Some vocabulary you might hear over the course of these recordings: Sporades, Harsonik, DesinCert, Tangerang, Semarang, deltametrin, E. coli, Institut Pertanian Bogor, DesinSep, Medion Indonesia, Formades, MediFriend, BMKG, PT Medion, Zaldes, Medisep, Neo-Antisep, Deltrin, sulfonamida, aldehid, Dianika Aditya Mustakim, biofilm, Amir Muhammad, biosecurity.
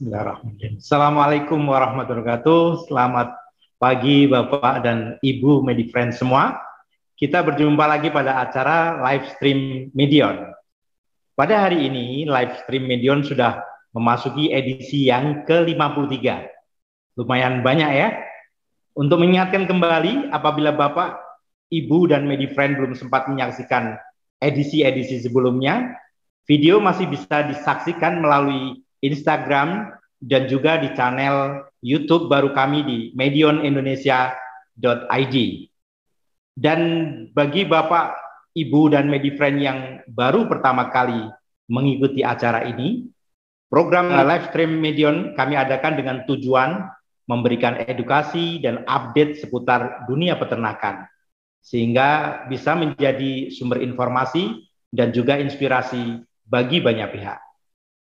Bismillahirrahmanirrahim. Assalamualaikum warahmatullahi wabarakatuh. Selamat pagi Bapak dan Ibu MediFriend semua. Kita berjumpa lagi pada acara live stream Medion. Pada hari ini live stream Medion sudah memasuki edisi yang ke-53. Lumayan banyak ya. Untuk mengingatkan kembali apabila Bapak, Ibu dan MediFriend belum sempat menyaksikan edisi-edisi sebelumnya, video masih bisa disaksikan melalui Instagram dan juga di channel YouTube baru kami di medionindonesia.id. Dan bagi Bapak, Ibu dan MediFriend yang baru pertama kali mengikuti acara ini, program live stream Medion kami adakan dengan tujuan memberikan edukasi dan update seputar dunia peternakan, sehingga bisa menjadi sumber informasi dan juga inspirasi bagi banyak pihak.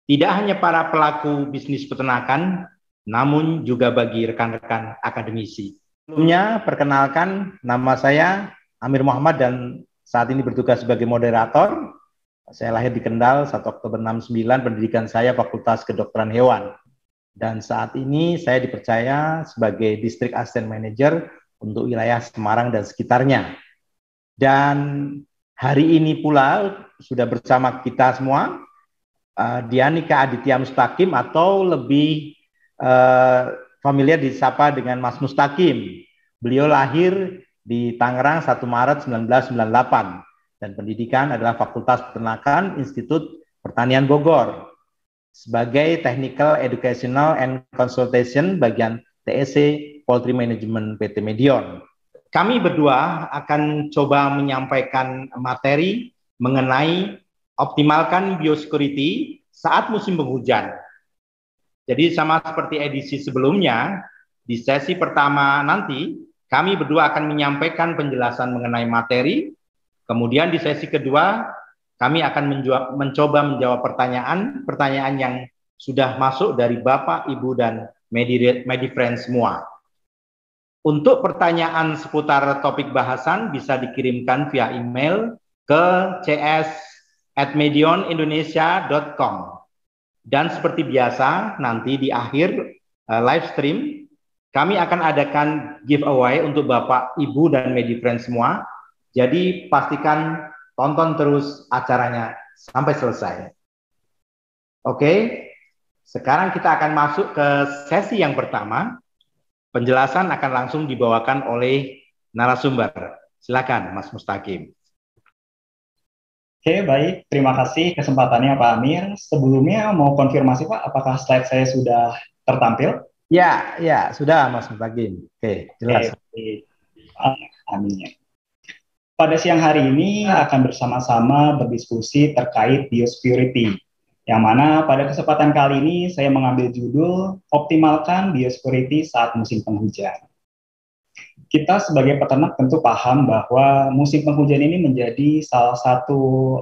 Tidak hanya para pelaku bisnis peternakan, namun juga bagi rekan-rekan akademisi. Sebelumnya, perkenalkan nama saya Amir Muhammad dan saat ini bertugas sebagai moderator. Saya lahir di Kendal, 1 Oktober 69, pendidikan saya Fakultas Kedokteran Hewan. Dan saat ini saya dipercaya sebagai District Assistant Manager untuk wilayah Semarang dan sekitarnya. Dan hari ini pula sudah bersama kita semua, Dianika Aditya Mustakim atau lebih familiar disapa dengan Mas Mustakim. Beliau lahir di Tangerang 1 Maret 1998 dan pendidikan adalah Fakultas Peternakan Institut Pertanian Bogor sebagai Technical Educational and Consultation bagian TEC Poultry Management PT Medion. Kami berdua akan coba menyampaikan materi mengenai optimalkan biosecurity saat musim penghujan. Jadi sama seperti edisi sebelumnya, di sesi pertama nanti kami berdua akan menyampaikan penjelasan mengenai materi. Kemudian di sesi kedua kami akan mencoba menjawab pertanyaan yang sudah masuk dari Bapak, Ibu dan MediFriend semua. Untuk pertanyaan seputar topik bahasan bisa dikirimkan via email ke cs@medionindonesia.com. Dan seperti biasa, nanti di akhir live stream, kami akan adakan giveaway untuk Bapak, Ibu, dan MediFriend semua. Jadi pastikan tonton terus acaranya sampai selesai. Oke, sekarang kita akan masuk ke sesi yang pertama. Penjelasan akan langsung dibawakan oleh narasumber. Silakan, Mas Mustakim. Oke, baik. Terima kasih kesempatannya Pak Amir. Sebelumnya mau konfirmasi Pak, apakah slide saya sudah tertampil? Ya, ya, sudah Mas Mustakim. Oke, jelas. Oke. Amin. Pada siang hari ini akan bersama-sama berdiskusi terkait biosecurity. Yang mana pada kesempatan kali ini saya mengambil judul Optimalkan Biosecurity Saat Musim Penghujan. Kita sebagai peternak tentu paham bahwa musim penghujan ini menjadi salah satu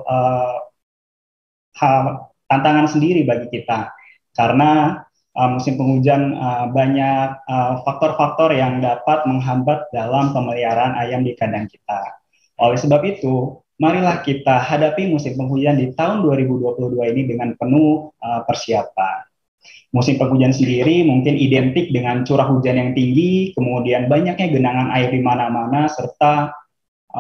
tantangan sendiri bagi kita. Karena musim penghujan banyak faktor-faktor yang dapat menghambat dalam pemeliharaan ayam di kandang kita. Oleh sebab itu, marilah kita hadapi musim penghujan di tahun 2022 ini dengan penuh persiapan. Musim penghujan sendiri mungkin identik dengan curah hujan yang tinggi, kemudian banyaknya genangan air di mana-mana, serta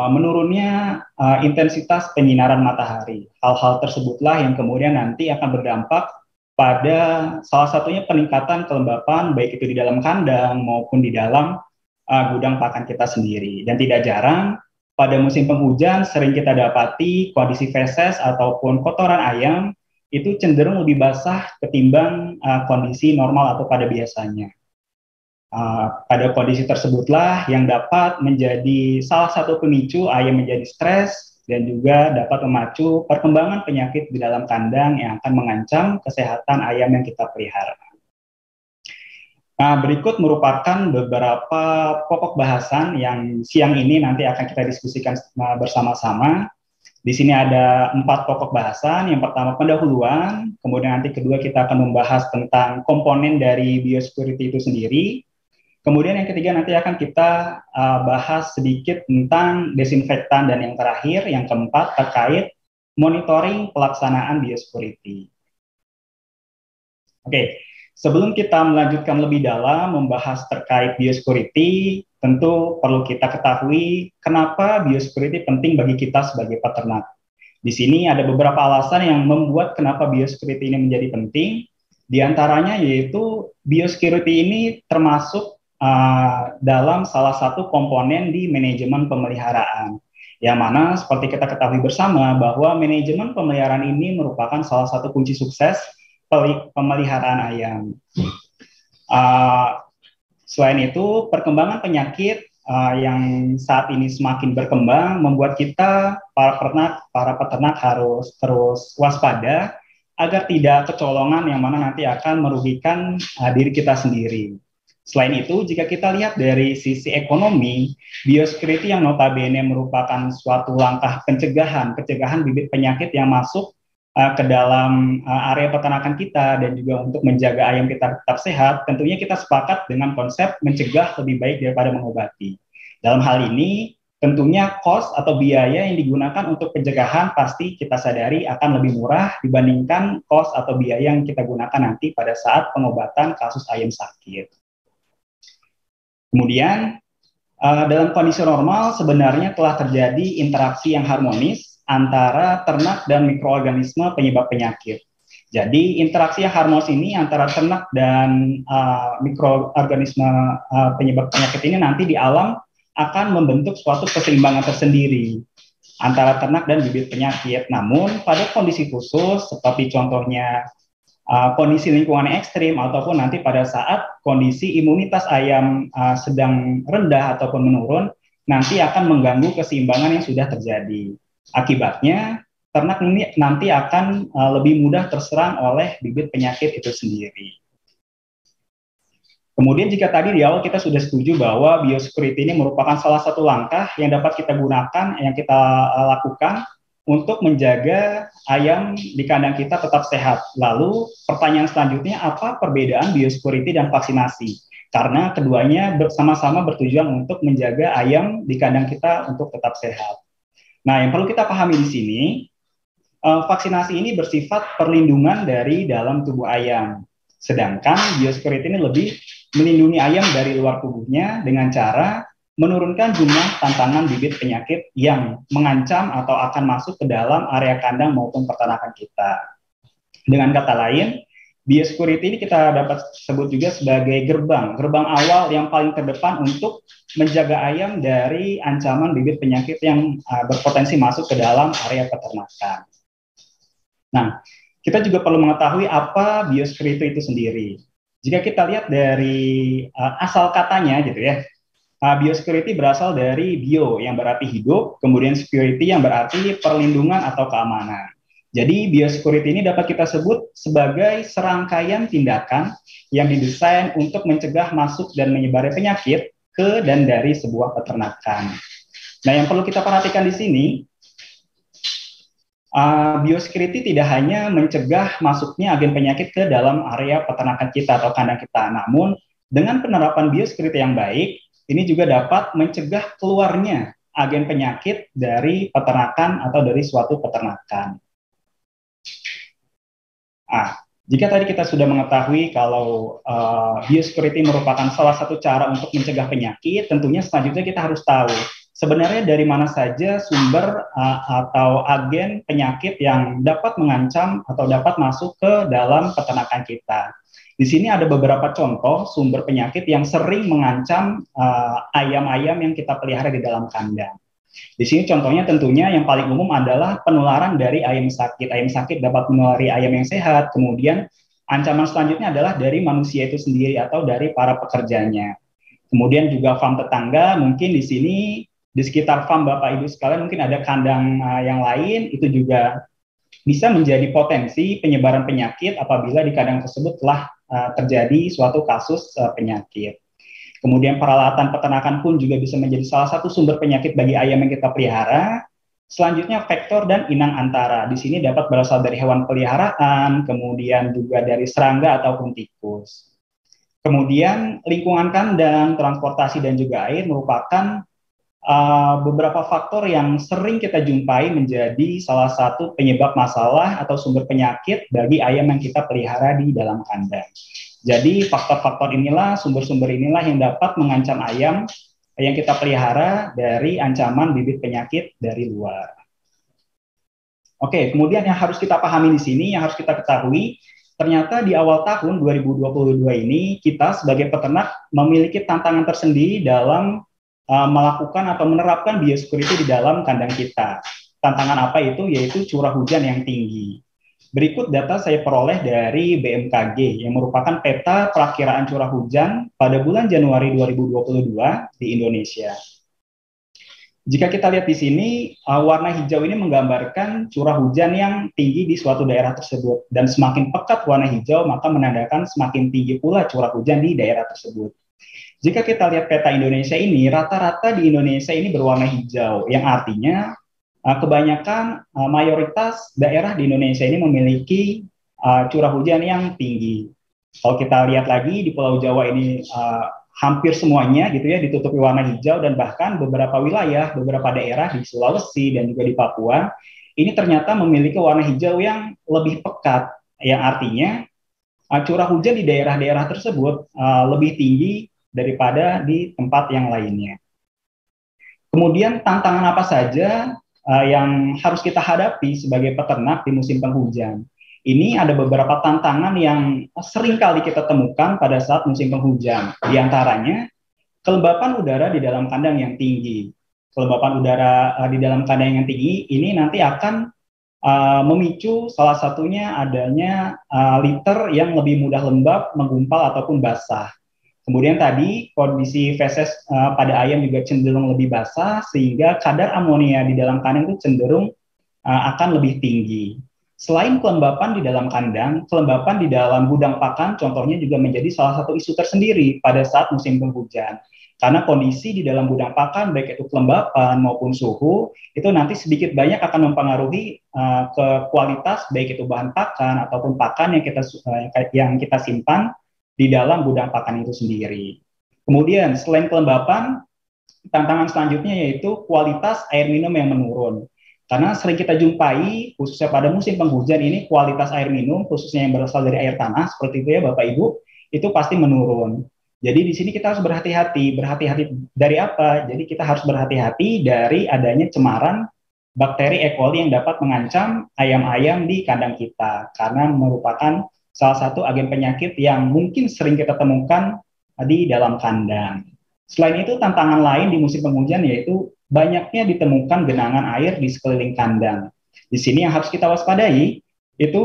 menurunnya intensitas penyinaran matahari. Hal-hal tersebutlah yang kemudian nanti akan berdampak pada salah satunya peningkatan kelembapan, baik itu di dalam kandang maupun di dalam gudang pakan kita sendiri. Dan tidak jarang, pada musim penghujan sering kita dapati kondisi feses ataupun kotoran ayam itu cenderung lebih basah ketimbang kondisi normal atau pada biasanya. Pada kondisi tersebutlah yang dapat menjadi salah satu pemicu ayam menjadi stres dan juga dapat memacu perkembangan penyakit di dalam kandang yang akan mengancam kesehatan ayam yang kita pelihara. Nah, berikut merupakan beberapa pokok bahasan yang siang ini nanti akan kita diskusikan bersama-sama. Di sini ada 4 pokok bahasan. Yang pertama pendahuluan, kemudian nanti kedua kita akan membahas tentang komponen dari biosecurity itu sendiri. Kemudian yang ketiga nanti akan kita bahas sedikit tentang desinfektan dan yang terakhir, yang keempat terkait monitoring pelaksanaan biosecurity. Oke, Sebelum kita melanjutkan lebih dalam membahas terkait biosecurity, tentu perlu kita ketahui kenapa biosecurity penting bagi kita sebagai peternak. Di sini ada beberapa alasan yang membuat kenapa biosecurity ini menjadi penting. Di antaranya yaitu biosecurity ini termasuk dalam salah satu komponen di manajemen pemeliharaan. Yang mana seperti kita ketahui bersama bahwa manajemen pemeliharaan ini merupakan salah satu kunci sukses pemeliharaan ayam. Selain itu, perkembangan penyakit yang saat ini semakin berkembang membuat kita para peternak harus terus waspada agar tidak kecolongan yang mana nanti akan merugikan diri kita sendiri. Selain itu, jika kita lihat dari sisi ekonomi, biosecurity yang notabene merupakan suatu langkah pencegahan bibit penyakit yang masuk ke dalam area peternakan kita dan juga untuk menjaga ayam kita tetap sehat, tentunya kita sepakat dengan konsep mencegah lebih baik daripada mengobati. Dalam hal ini, tentunya cost atau biaya yang digunakan untuk pencegahan pasti kita sadari akan lebih murah dibandingkan cost atau biaya yang kita gunakan nanti pada saat pengobatan kasus ayam sakit. Kemudian, dalam kondisi normal sebenarnya telah terjadi interaksi yang harmonis antara ternak dan mikroorganisme penyebab penyakit. Jadi, interaksi yang harmonis ini antara ternak dan mikroorganisme penyebab penyakit ini nanti di alam akan membentuk suatu keseimbangan tersendiri antara ternak dan bibit penyakit. Namun, pada kondisi khusus seperti contohnya kondisi lingkungan ekstrim ataupun nanti pada saat kondisi imunitas ayam sedang rendah ataupun menurun, nanti akan mengganggu keseimbangan yang sudah terjadi. Akibatnya, ternak nanti akan lebih mudah terserang oleh bibit penyakit itu sendiri. Kemudian jika tadi di awal kita sudah setuju bahwa biosecurity ini merupakan salah satu langkah yang dapat kita gunakan, yang kita lakukan untuk menjaga ayam di kandang kita tetap sehat. Lalu pertanyaan selanjutnya, apa perbedaan biosecurity dan vaksinasi? Karena keduanya bersama-sama bertujuan untuk menjaga ayam di kandang kita untuk tetap sehat. Nah, yang perlu kita pahami di sini, vaksinasi ini bersifat perlindungan dari dalam tubuh ayam. Sedangkan biosecurity ini lebih melindungi ayam dari luar tubuhnya dengan cara menurunkan jumlah tantangan bibit penyakit yang mengancam atau akan masuk ke dalam area kandang maupun peternakan kita. Dengan kata lain, biosecurity ini kita dapat sebut juga sebagai gerbang awal yang paling terdepan untuk menjaga ayam dari ancaman bibit penyakit yang berpotensi masuk ke dalam area peternakan. Nah, kita juga perlu mengetahui apa biosecurity itu sendiri. Jika kita lihat dari asal katanya gitu ya, biosecurity berasal dari bio yang berarti hidup, kemudian security yang berarti perlindungan atau keamanan. Jadi biosecurity ini dapat kita sebut sebagai serangkaian tindakan yang didesain untuk mencegah masuk dan menyebarnya penyakit ke dan dari sebuah peternakan. Nah, yang perlu kita perhatikan di sini, biosecurity tidak hanya mencegah masuknya agen penyakit ke dalam area peternakan kita atau kandang kita, namun dengan penerapan biosecurity yang baik, ini juga dapat mencegah keluarnya agen penyakit dari peternakan atau dari suatu peternakan. Jika tadi kita sudah mengetahui kalau biosecurity merupakan salah satu cara untuk mencegah penyakit, tentunya selanjutnya kita harus tahu sebenarnya dari mana saja sumber atau agen penyakit yang dapat mengancam atau dapat masuk ke dalam peternakan kita. Di sini ada beberapa contoh sumber penyakit yang sering mengancam ayam-ayam yang kita pelihara di dalam kandang. Di sini contohnya tentunya yang paling umum adalah penularan dari ayam sakit. Ayam sakit dapat menulari ayam yang sehat, kemudian ancaman selanjutnya adalah dari manusia itu sendiri atau dari para pekerjanya. Kemudian juga farm tetangga, mungkin di sini di sekitar farm Bapak Ibu sekalian mungkin ada kandang yang lain, itu juga bisa menjadi potensi penyebaran penyakit apabila di kandang tersebut telah terjadi suatu kasus penyakit. Kemudian peralatan peternakan pun juga bisa menjadi salah satu sumber penyakit bagi ayam yang kita pelihara. Selanjutnya vektor dan inang antara. Di sini dapat berasal dari hewan peliharaan, kemudian juga dari serangga ataupun tikus. Kemudian lingkungan kandang, transportasi dan juga air merupakan beberapa faktor yang sering kita jumpai menjadi salah satu penyebab masalah atau sumber penyakit bagi ayam yang kita pelihara di dalam kandang. Jadi faktor-faktor inilah, sumber-sumber inilah yang dapat mengancam ayam yang kita pelihara dari ancaman bibit penyakit dari luar. Oke, kemudian yang harus kita pahami di sini, yang harus kita ketahui, ternyata di awal tahun 2022 ini kita sebagai peternak memiliki tantangan tersendiri dalam melakukan atau menerapkan biosecurity di dalam kandang kita. Tantangan apa itu? Yaitu curah hujan yang tinggi. Berikut data saya peroleh dari BMKG yang merupakan peta perakiraan curah hujan pada bulan Januari 2022 di Indonesia. Jika kita lihat di sini, warna hijau ini menggambarkan curah hujan yang tinggi di suatu daerah tersebut. Dan semakin pekat warna hijau, maka menandakan semakin tinggi pula curah hujan di daerah tersebut. Jika kita lihat peta Indonesia ini, rata-rata di Indonesia ini berwarna hijau, yang artinya kebanyakan mayoritas daerah di Indonesia ini memiliki curah hujan yang tinggi. Kalau kita lihat lagi di Pulau Jawa ini, hampir semuanya gitu ya ditutupi warna hijau, dan bahkan beberapa wilayah, beberapa daerah di Sulawesi dan juga di Papua ini ternyata memiliki warna hijau yang lebih pekat, yang artinya curah hujan di daerah-daerah tersebut lebih tinggi daripada di tempat yang lainnya. Kemudian tantangan apa saja yang harus kita hadapi sebagai peternak di musim penghujan? Ini ada beberapa tantangan yang sering kali kita temukan pada saat musim penghujan. Di antaranya, kelembapan udara di dalam kandang yang tinggi. Kelembapan udara di dalam kandang yang tinggi ini nanti akan memicu salah satunya adanya litter yang lebih mudah lembab, menggumpal, ataupun basah. Kemudian tadi kondisi feses pada ayam juga cenderung lebih basah, sehingga kadar amonia di dalam kandang itu cenderung akan lebih tinggi. Selain kelembapan di dalam kandang, kelembapan di dalam gudang pakan contohnya juga menjadi salah satu isu tersendiri pada saat musim penghujan. Karena kondisi di dalam gudang pakan, baik itu kelembapan maupun suhu, itu nanti sedikit banyak akan mempengaruhi ke kualitas baik itu bahan pakan ataupun pakan yang kita simpan di dalam gudang pakan itu sendiri. Kemudian selain kelembapan, tantangan selanjutnya yaitu kualitas air minum yang menurun. Karena sering kita jumpai, khususnya pada musim penghujan ini, kualitas air minum, khususnya yang berasal dari air tanah, seperti itu ya Bapak Ibu, itu pasti menurun. Jadi di sini kita harus berhati-hati dari apa? Jadi kita harus berhati-hati dari adanya cemaran bakteri E. coli yang dapat mengancam ayam-ayam di kandang kita, karena merupakan salah satu agen penyakit yang mungkin sering kita temukan di dalam kandang. Selain itu, tantangan lain di musim penghujan yaitu banyaknya ditemukan genangan air di sekeliling kandang. Di sini yang harus kita waspadai itu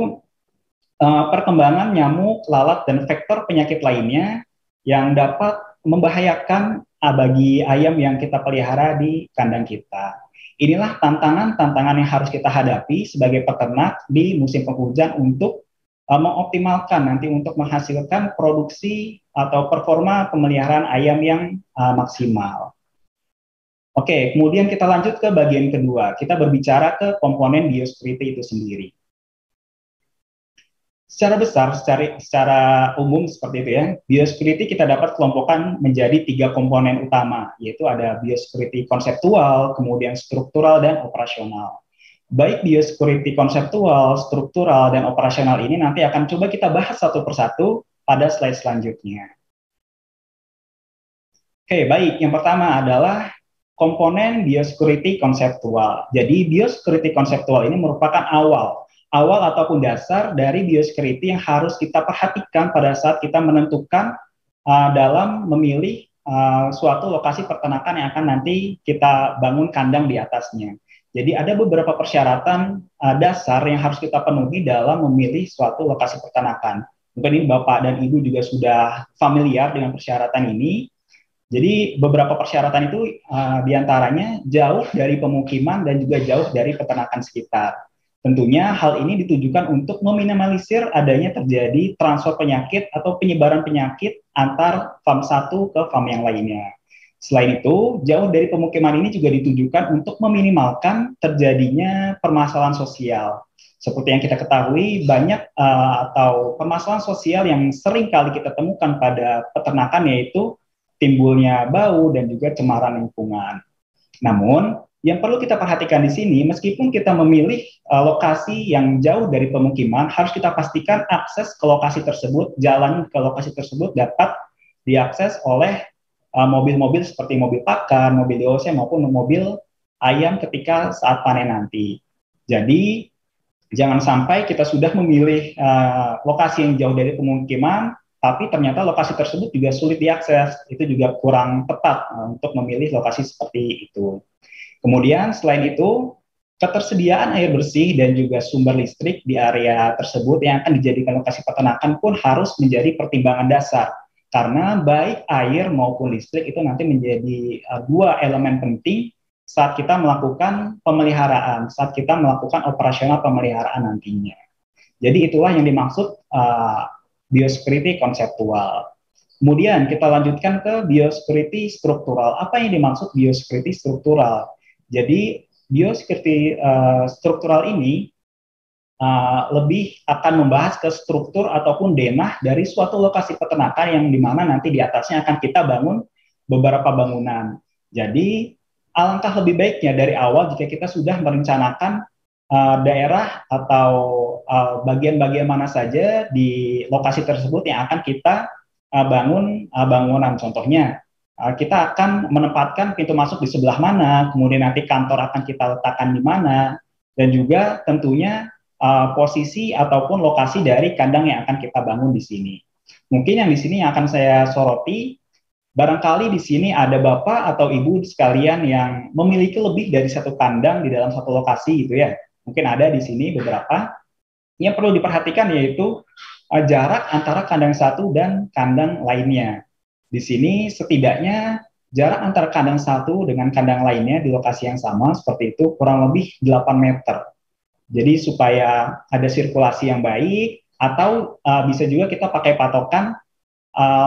perkembangan nyamuk, lalat, dan vektor penyakit lainnya yang dapat membahayakan bagi ayam yang kita pelihara di kandang kita. Inilah tantangan-tantangan yang harus kita hadapi sebagai peternak di musim penghujan untuk mengoptimalkan nanti untuk menghasilkan produksi atau performa pemeliharaan ayam yang maksimal. Oke, kemudian kita lanjut ke bagian kedua. Kita berbicara ke komponen biosecurity itu sendiri. Secara besar, secara umum seperti itu ya, biosecurity kita dapat kelompokkan menjadi 3 komponen utama, yaitu ada biosecurity konseptual, kemudian struktural, dan operasional. Baik biosecurity konseptual, struktural, dan operasional ini nanti akan coba kita bahas satu persatu pada slide selanjutnya. Oke, baik. Yang pertama adalah komponen biosecurity konseptual. Jadi biosecurity konseptual ini merupakan awal ataupun dasar dari biosecurity yang harus kita perhatikan pada saat kita menentukan dalam memilih suatu lokasi peternakan yang akan nanti kita bangun kandang di atasnya. Jadi ada beberapa persyaratan dasar yang harus kita penuhi dalam memilih suatu lokasi peternakan. Mungkin ini Bapak dan Ibu juga sudah familiar dengan persyaratan ini. Jadi beberapa persyaratan itu diantaranya jauh dari pemukiman dan juga jauh dari peternakan sekitar. Tentunya hal ini ditujukan untuk meminimalisir adanya terjadi transfer penyakit atau penyebaran penyakit antar farm satu ke farm yang lainnya. Selain itu, jauh dari pemukiman ini juga ditujukan untuk meminimalkan terjadinya permasalahan sosial. Seperti yang kita ketahui, banyak atau permasalahan sosial yang sering kali kita temukan pada peternakan yaitu timbulnya bau dan juga cemaran lingkungan. Namun, Yang perlu kita perhatikan di sini, meskipun kita memilih lokasi yang jauh dari pemukiman, harus kita pastikan akses ke lokasi tersebut, jalan ke lokasi tersebut dapat diakses oleh mobil-mobil seperti mobil pakar, mobil DOC, maupun mobil ayam ketika saat panen nanti. Jadi, jangan sampai kita sudah memilih lokasi yang jauh dari pemukiman, tapi ternyata lokasi tersebut juga sulit diakses, itu juga kurang tepat untuk memilih lokasi seperti itu. Kemudian selain itu, ketersediaan air bersih dan juga sumber listrik di area tersebut yang akan dijadikan lokasi peternakan pun harus menjadi pertimbangan dasar. Karena baik air maupun listrik itu nanti menjadi dua elemen penting saat kita melakukan pemeliharaan, saat kita melakukan operasional pemeliharaan nantinya. Jadi itulah yang dimaksud biosecurity konseptual. Kemudian kita lanjutkan ke biosecurity struktural. Apa yang dimaksud biosecurity struktural? Jadi biosecurity struktural ini lebih akan membahas ke struktur ataupun denah dari suatu lokasi peternakan yang dimana nanti di atasnya akan kita bangun beberapa bangunan. Jadi alangkah lebih baiknya dari awal jika kita sudah merencanakan daerah atau bagian-bagian mana saja di lokasi tersebut yang akan kita bangun bangunan. Contohnya, kita akan menempatkan pintu masuk di sebelah mana, kemudian nanti kantor akan kita letakkan di mana, dan juga tentunya posisi ataupun lokasi dari kandang yang akan kita bangun di sini. Mungkin yang di sini yang akan saya soroti, barangkali di sini ada bapak atau ibu sekalian yang memiliki lebih dari satu kandang di dalam satu lokasi gitu ya. Mungkin ada di sini beberapa. Yang perlu diperhatikan yaitu jarak antara kandang satu dan kandang lainnya. Di sini setidaknya jarak antara kandang satu dengan kandang lainnya di lokasi yang sama seperti itu kurang lebih 8 meter. Jadi supaya ada sirkulasi yang baik, atau bisa juga kita pakai patokan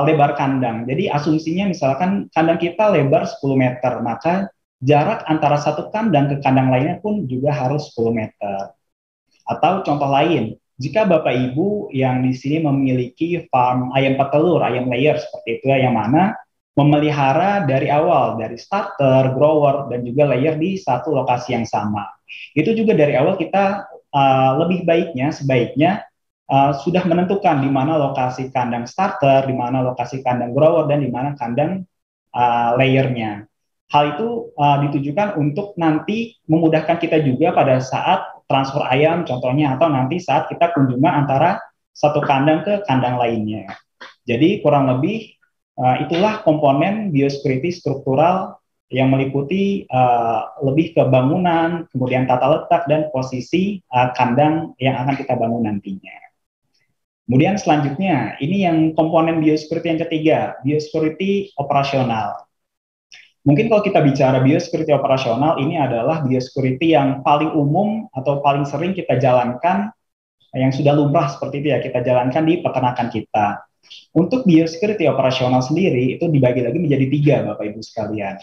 lebar kandang. Jadi asumsinya misalkan kandang kita lebar 10 meter, maka jarak antara satu kandang ke kandang lainnya pun juga harus 10 meter. Atau contoh lain, jika Bapak Ibu yang di sini memiliki farm ayam petelur, ayam layer seperti itu ya, yang mana memelihara dari awal, dari starter, grower, dan juga layer di satu lokasi yang sama. Itu juga dari awal kita sebaiknya sudah menentukan di mana lokasi kandang starter, di mana lokasi kandang grower, dan di mana kandang layernya. Hal itu ditujukan untuk nanti memudahkan kita juga pada saat transfer ayam contohnya, atau nanti saat kita kunjungan antara satu kandang ke kandang lainnya. Jadi kurang lebih itulah komponen biosecurity struktural yang meliputi lebih ke bangunan, kemudian tata letak, dan posisi kandang yang akan kita bangun nantinya. Kemudian selanjutnya, ini yang komponen biosecurity yang ketiga, biosecurity operasional. Mungkin kalau kita bicara biosecurity operasional, ini adalah biosecurity yang paling umum atau paling sering kita jalankan, yang sudah lumrah seperti itu ya, kita jalankan di peternakan kita. Untuk biosecurity operasional sendiri, itu dibagi lagi menjadi tiga, Bapak-Ibu sekalian.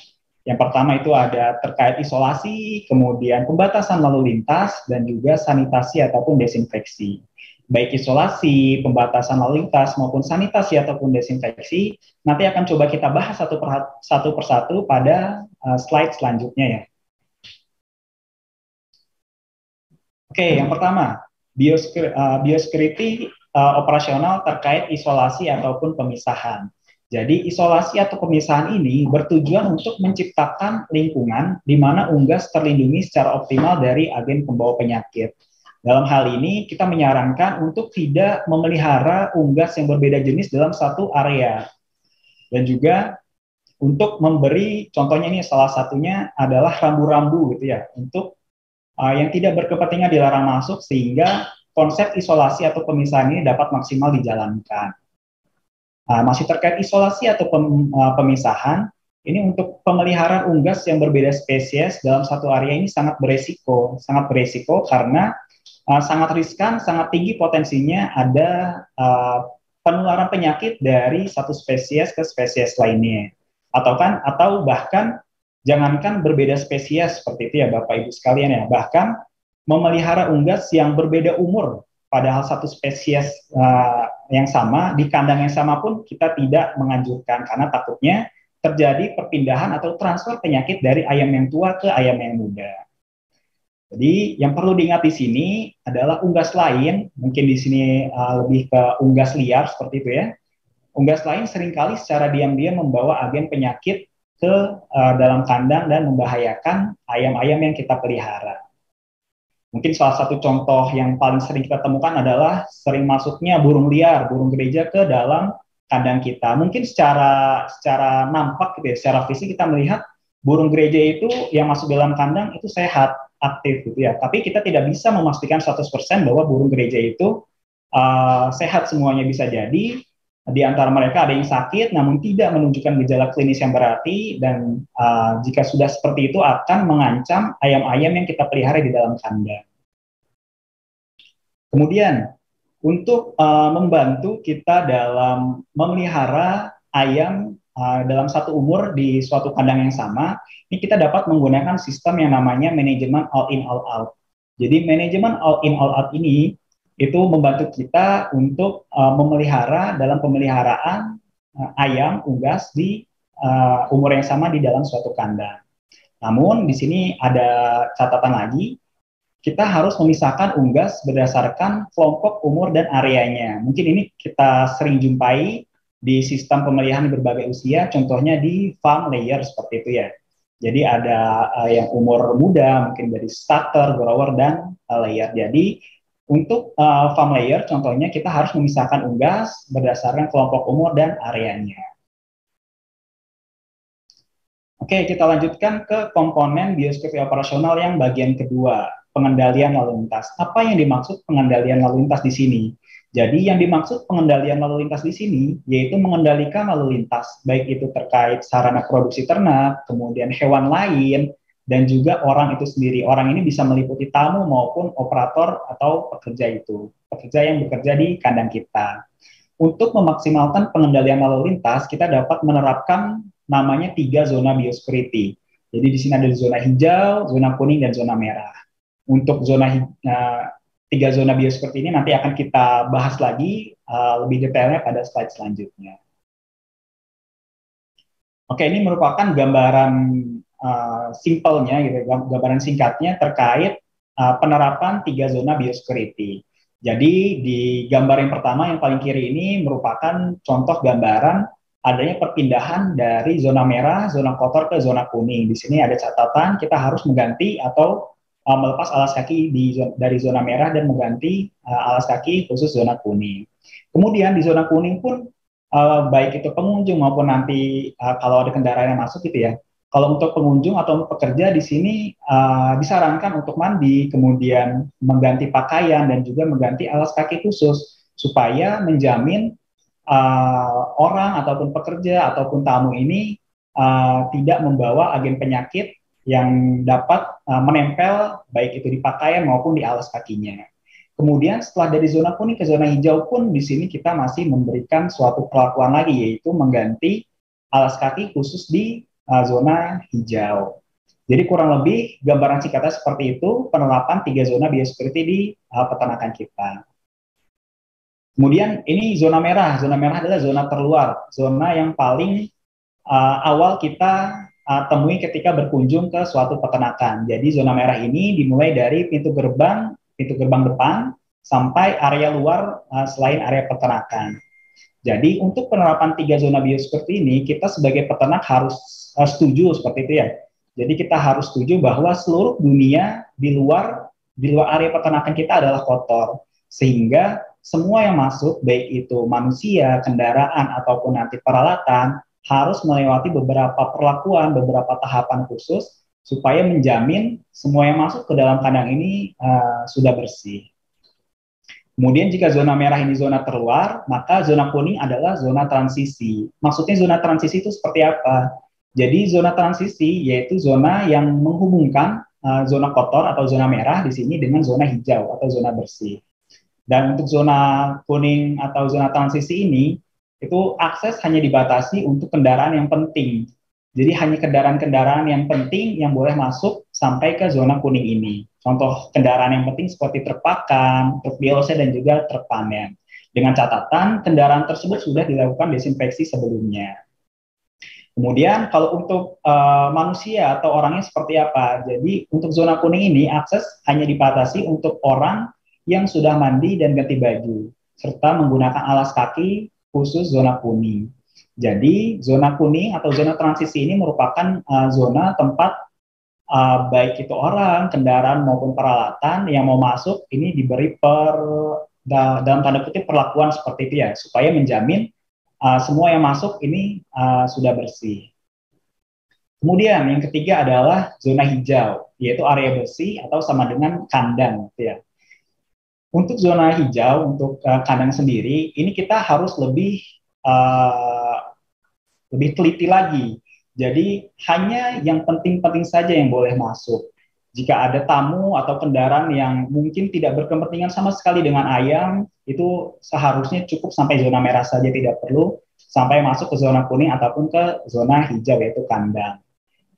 Yang pertama itu ada terkait isolasi, kemudian pembatasan lalu lintas, dan juga sanitasi ataupun desinfeksi. Baik isolasi, pembatasan lalu lintas, maupun sanitasi ataupun desinfeksi, nanti akan coba kita bahas satu persatu pada slide selanjutnya ya. Oke, yang pertama, biosecurity operasional terkait isolasi ataupun pemisahan. Jadi isolasi atau pemisahan ini bertujuan untuk menciptakan lingkungan di mana unggas terlindungi secara optimal dari agen pembawa penyakit. Dalam hal ini, kita menyarankan untuk tidak memelihara unggas yang berbeda jenis dalam satu area. Dan juga untuk memberi, contohnya ini salah satunya adalah rambu-rambu gitu ya, untuk yang tidak berkepentingan dilarang masuk, sehingga konsep isolasi atau pemisahan ini dapat maksimal dijalankan. Masih terkait isolasi atau pemisahan, ini untuk pemeliharaan unggas yang berbeda spesies dalam satu area ini sangat beresiko karena sangat riskan, sangat tinggi potensinya ada penularan penyakit dari satu spesies ke spesies lainnya. Atau bahkan jangankan berbeda spesies seperti itu ya Bapak Ibu sekalian ya, bahkan memelihara unggas yang berbeda umur, padahal satu spesies yang sama di kandang yang sama pun kita tidak menganjurkan karena takutnya terjadi perpindahan atau transfer penyakit dari ayam yang tua ke ayam yang muda. Jadi yang perlu diingat di sini adalah unggas lain, mungkin di sini lebih ke unggas liar seperti itu ya. Unggas lain seringkali secara diam-diam membawa agen penyakit ke dalam kandang dan membahayakan ayam-ayam yang kita pelihara. Mungkin salah satu contoh yang paling sering kita temukan adalah sering masuknya burung liar, burung gereja ke dalam kandang kita. Mungkin secara nampak gitu ya, secara fisik kita melihat burung gereja itu yang masuk dalam kandang itu sehat, aktif gitu ya. Tapi kita tidak bisa memastikan 100% bahwa burung gereja itu sehat semuanya, bisa jadi di antara mereka ada yang sakit namun tidak menunjukkan gejala klinis yang berarti, dan jika sudah seperti itu akan mengancam ayam-ayam yang kita pelihara di dalam kandang. Kemudian untuk membantu kita dalam memelihara ayam dalam satu umur di suatu kandang yang sama, ini kita dapat menggunakan sistem yang namanya manajemen all in all out. Jadi manajemen all in all out ini itu membantu kita untuk memelihara dalam pemeliharaan ayam unggas di umur yang sama di dalam suatu kandang. Namun di sini ada catatan lagi, kita harus memisahkan unggas berdasarkan kelompok umur dan areanya. Mungkin ini kita sering jumpai di sistem pemeliharaan berbagai usia, contohnya di farm layer seperti itu ya. Jadi ada yang umur muda, mungkin dari starter, grower, dan layer. Jadi untuk farm layer, contohnya kita harus memisahkan unggas berdasarkan kelompok umur dan areanya. Oke, kita lanjutkan ke komponen biosecurity operasional yang bagian kedua, pengendalian lalu lintas. Apa yang dimaksud pengendalian lalu lintas di sini? Jadi yang dimaksud pengendalian lalu lintas di sini, yaitu mengendalikan lalu lintas, baik itu terkait sarana produksi ternak, kemudian hewan lain, dan juga orang itu sendiri. Orang ini bisa meliputi tamu maupun operator atau pekerja itu, pekerja yang bekerja di kandang kita. Untuk memaksimalkan pengendalian lalu lintas, kita dapat menerapkan namanya 3 zona biosecurity. Jadi di sini ada zona hijau, zona kuning, dan zona merah. Untuk zona 3 zona biosecurity ini nanti akan kita bahas lagi lebih detailnya pada slide selanjutnya. Oke, ini merupakan gambaran simpelnya, gitu, gambaran singkatnya terkait penerapan 3 zona biosecurity. Jadi di gambar yang pertama yang paling kiri ini merupakan contoh gambaran adanya perpindahan dari zona merah, zona kotor ke zona kuning. Di sini ada catatan kita harus mengganti atau melepas alas kaki dari zona merah dan mengganti alas kaki khusus zona kuning. Kemudian di zona kuning pun baik itu pengunjung maupun nanti kalau ada kendaraan yang masuk gitu ya. Kalau untuk pengunjung atau pekerja di sini disarankan untuk mandi, kemudian mengganti pakaian dan juga mengganti alas kaki khusus supaya menjamin orang ataupun pekerja ataupun tamu ini tidak membawa agen penyakit yang dapat menempel baik itu di pakaian maupun di alas kakinya. Kemudian setelah dari zona kuning ke zona hijau pun di sini kita masih memberikan suatu perlakuan lagi, yaitu mengganti alas kaki khusus di zona hijau. Jadi kurang lebih gambaran singkatnya seperti itu penerapan 3 zona biosecurity di peternakan kita. Kemudian ini zona merah. Zona merah adalah zona terluar, zona yang paling awal kita temui ketika berkunjung ke suatu peternakan. Jadi zona merah ini dimulai dari pintu gerbang depan sampai area luar selain area peternakan. Jadi untuk penerapan 3 zona biosecurity ini kita sebagai peternak harus setuju seperti itu ya. Jadi kita harus setuju bahwa seluruh dunia di luar area peternakan kita adalah kotor, sehingga semua yang masuk baik itu manusia, kendaraan ataupun nanti peralatan harus melewati beberapa perlakuan, beberapa tahapan khusus supaya menjamin semua yang masuk ke dalam kandang ini sudah bersih. Kemudian jika zona merah ini zona terluar, maka zona kuning adalah zona transisi. Maksudnya zona transisi itu seperti apa? Jadi zona transisi yaitu zona yang menghubungkan zona kotor atau zona merah di sini dengan zona hijau atau zona bersih. Dan untuk zona kuning atau zona transisi ini, itu akses hanya dibatasi untuk kendaraan yang penting. Jadi hanya kendaraan-kendaraan yang penting yang boleh masuk sampai ke zona kuning ini. Contoh kendaraan yang penting seperti truk pakan, truk BLC, dan juga truk panen. Dengan catatan kendaraan tersebut sudah dilakukan desinfeksi sebelumnya. Kemudian kalau untuk manusia atau orangnya seperti apa? Jadi untuk zona kuning ini akses hanya dibatasi untuk orang yang sudah mandi dan ganti baju, serta menggunakan alas kaki khusus zona kuning. Jadi zona kuning atau zona transisi ini merupakan zona tempat baik itu orang, kendaraan maupun peralatan yang mau masuk ini diberi dalam tanda kutip perlakuan seperti itu ya, supaya menjamin semua yang masuk ini sudah bersih. Kemudian yang ketiga adalah zona hijau, yaitu area bersih atau sama dengan kandang gitu ya. Untuk zona hijau, untuk kandang sendiri, ini kita harus lebih teliti lagi. Jadi hanya yang penting-penting saja yang boleh masuk. Jika ada tamu atau kendaraan yang mungkin tidak berkepentingan sama sekali dengan ayam, itu seharusnya cukup sampai zona merah saja, tidak perlu sampai masuk ke zona kuning ataupun ke zona hijau yaitu kandang.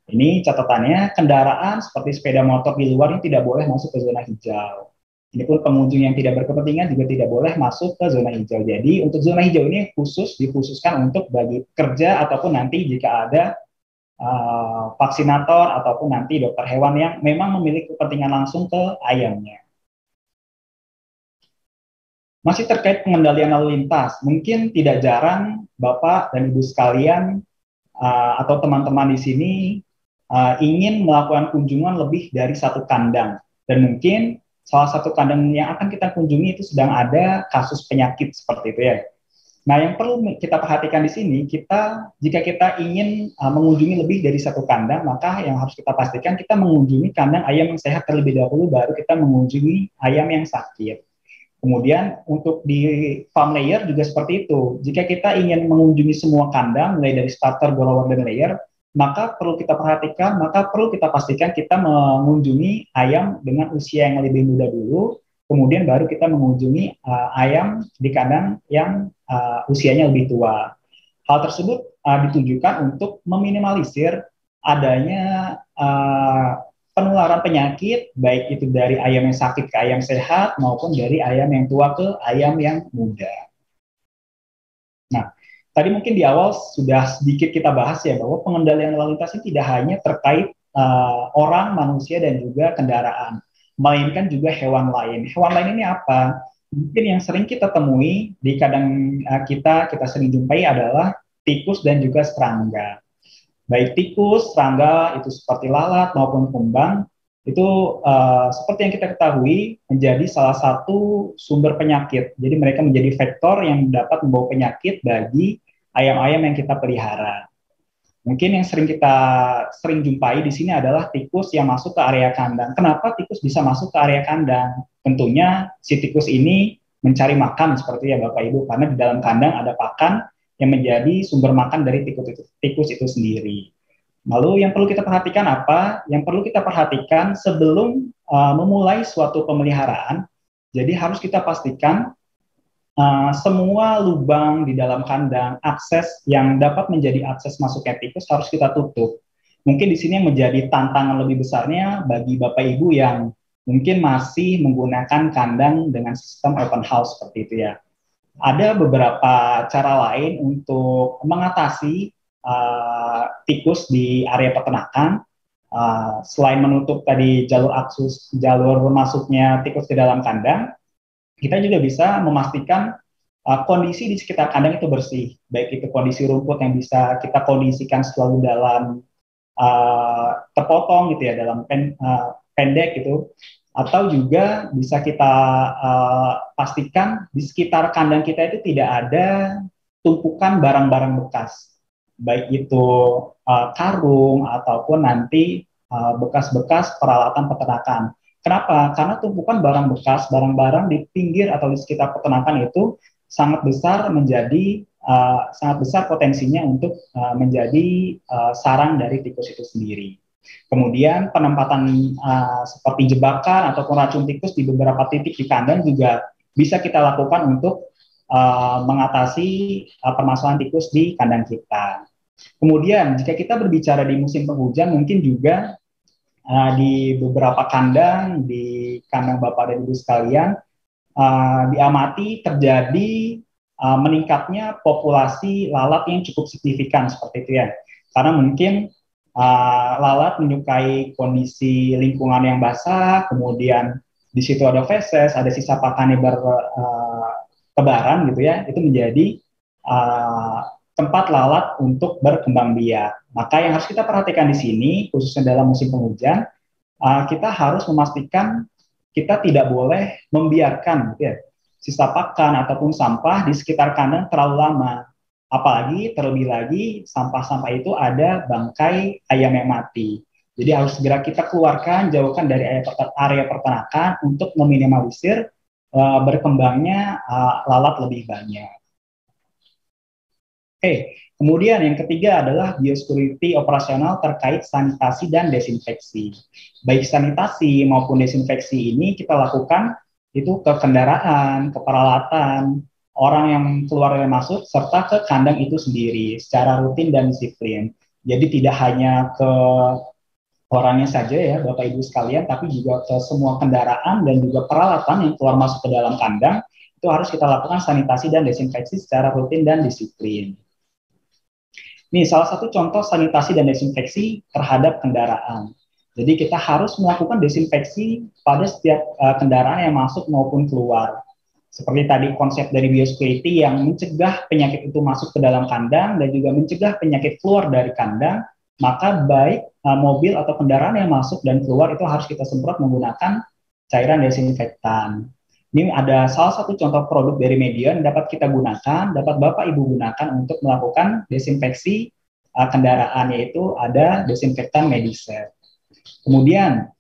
Ini catatannya, kendaraan seperti sepeda motor di luar ini tidak boleh masuk ke zona hijau. Ini pun pengunjung yang tidak berkepentingan juga tidak boleh masuk ke zona hijau. Jadi untuk zona hijau ini dikhususkan untuk bagi kerja ataupun nanti jika ada vaksinator ataupun nanti dokter hewan yang memang memiliki kepentingan langsung ke ayamnya. Masih terkait pengendalian lalu lintas, mungkin tidak jarang Bapak dan Ibu sekalian atau teman-teman di sini ingin melakukan kunjungan lebih dari satu kandang, dan mungkin salah satu kandang yang akan kita kunjungi itu sedang ada kasus penyakit seperti itu ya. Nah, yang perlu kita perhatikan di sini, jika kita ingin mengunjungi lebih dari satu kandang, maka yang harus kita pastikan kita mengunjungi kandang ayam yang sehat terlebih dahulu, baru kita mengunjungi ayam yang sakit. Kemudian untuk di farm layer juga seperti itu. Jika kita ingin mengunjungi semua kandang, mulai dari starter, grower, dan layer, maka perlu kita perhatikan, pastikan kita mengunjungi ayam dengan usia yang lebih muda dulu, kemudian baru kita mengunjungi ayam di kandang yang usianya lebih tua. Hal tersebut ditujukan untuk meminimalisir adanya penularan penyakit, baik itu dari ayam yang sakit ke ayam sehat, maupun dari ayam yang tua ke ayam yang muda. Nah, tadi mungkin di awal sudah sedikit kita bahas ya, bahwa pengendalian lalu lintas ini tidak hanya terkait orang, manusia, dan juga kendaraan, melainkan juga hewan lain. Hewan lain ini apa? Mungkin yang sering kita temui di kandang kita sering jumpai adalah tikus dan juga serangga. Baik tikus, serangga itu seperti lalat maupun kumbang, itu seperti yang kita ketahui menjadi salah satu sumber penyakit. Jadi mereka menjadi vektor yang dapat membawa penyakit bagi ayam-ayam yang kita pelihara. Mungkin yang sering jumpai di sini adalah tikus yang masuk ke area kandang. Kenapa tikus bisa masuk ke area kandang? Tentunya si tikus ini mencari makan seperti ya Bapak Ibu, karena di dalam kandang ada pakan yang menjadi sumber makan dari tikus itu sendiri. Lalu yang perlu kita perhatikan apa? Yang perlu kita perhatikan sebelum memulai suatu pemeliharaan, jadi harus kita pastikan semua lubang di dalam kandang, akses yang dapat menjadi akses masuknya tikus harus kita tutup. Mungkin di sini yang menjadi tantangan lebih besarnya bagi Bapak Ibu yang mungkin masih menggunakan kandang dengan sistem open house seperti itu ya. Ada beberapa cara lain untuk mengatasi tikus di area peternakan. Selain menutup tadi jalur masuknya tikus ke dalam kandang, kita juga bisa memastikan kondisi di sekitar kandang itu bersih, baik itu kondisi rumput yang bisa kita kondisikan selalu dalam terpotong gitu ya, dalam pendek gitu, atau juga bisa kita pastikan di sekitar kandang kita itu tidak ada tumpukan barang-barang bekas, baik itu karung ataupun nanti bekas-bekas peralatan peternakan. Kenapa? Karena tumpukan barang bekas, barang-barang di pinggir atau di sekitar peternakan itu sangat besar potensinya untuk menjadi sarang dari tikus itu sendiri. Kemudian penempatan seperti jebakan ataupun racun tikus di beberapa titik di kandang juga bisa kita lakukan untuk mengatasi permasalahan tikus di kandang kita. Kemudian jika kita berbicara di musim penghujan, mungkin juga di beberapa kandang, di kandang Bapak dan Ibu sekalian, diamati terjadi meningkatnya populasi lalat yang cukup signifikan seperti itu ya. Karena mungkin lalat menyukai kondisi lingkungan yang basah, kemudian di situ ada feses, ada sisa pakannya bertebaran gitu ya, itu menjadi tempat lalat untuk berkembang biak. Maka yang harus kita perhatikan di sini, khususnya dalam musim penghujan, kita harus memastikan kita tidak boleh membiarkan gitu ya, sisa pakan ataupun sampah di sekitar kandang terlalu lama. Apalagi terlebih lagi sampah-sampah itu ada bangkai ayam yang mati. Jadi harus segera kita keluarkan, jauhkan dari area peternakan untuk meminimalisir berkembangnya lalat lebih banyak. Oke, kemudian yang ketiga adalah biosecurity operasional terkait sanitasi dan desinfeksi. Baik sanitasi maupun desinfeksi ini kita lakukan itu ke kendaraan, ke peralatan, orang yang keluar dan masuk, serta ke kandang itu sendiri secara rutin dan disiplin. Jadi tidak hanya ke orangnya saja ya Bapak Ibu sekalian, tapi juga ke semua kendaraan dan juga peralatan yang keluar masuk ke dalam kandang, itu harus kita lakukan sanitasi dan desinfeksi secara rutin dan disiplin. Nih, salah satu contoh sanitasi dan desinfeksi terhadap kendaraan. Jadi kita harus melakukan desinfeksi pada setiap kendaraan yang masuk maupun keluar. Seperti tadi konsep dari biosecurity yang mencegah penyakit itu masuk ke dalam kandang dan juga mencegah penyakit keluar dari kandang, maka baik mobil atau kendaraan yang masuk dan keluar itu harus kita semprot menggunakan cairan desinfektan. Ini ada salah satu contoh produk dari Medion dapat kita gunakan, dapat Bapak Ibu gunakan untuk melakukan desinfeksi kendaraan, yaitu ada desinfektan Medisep. Kemudian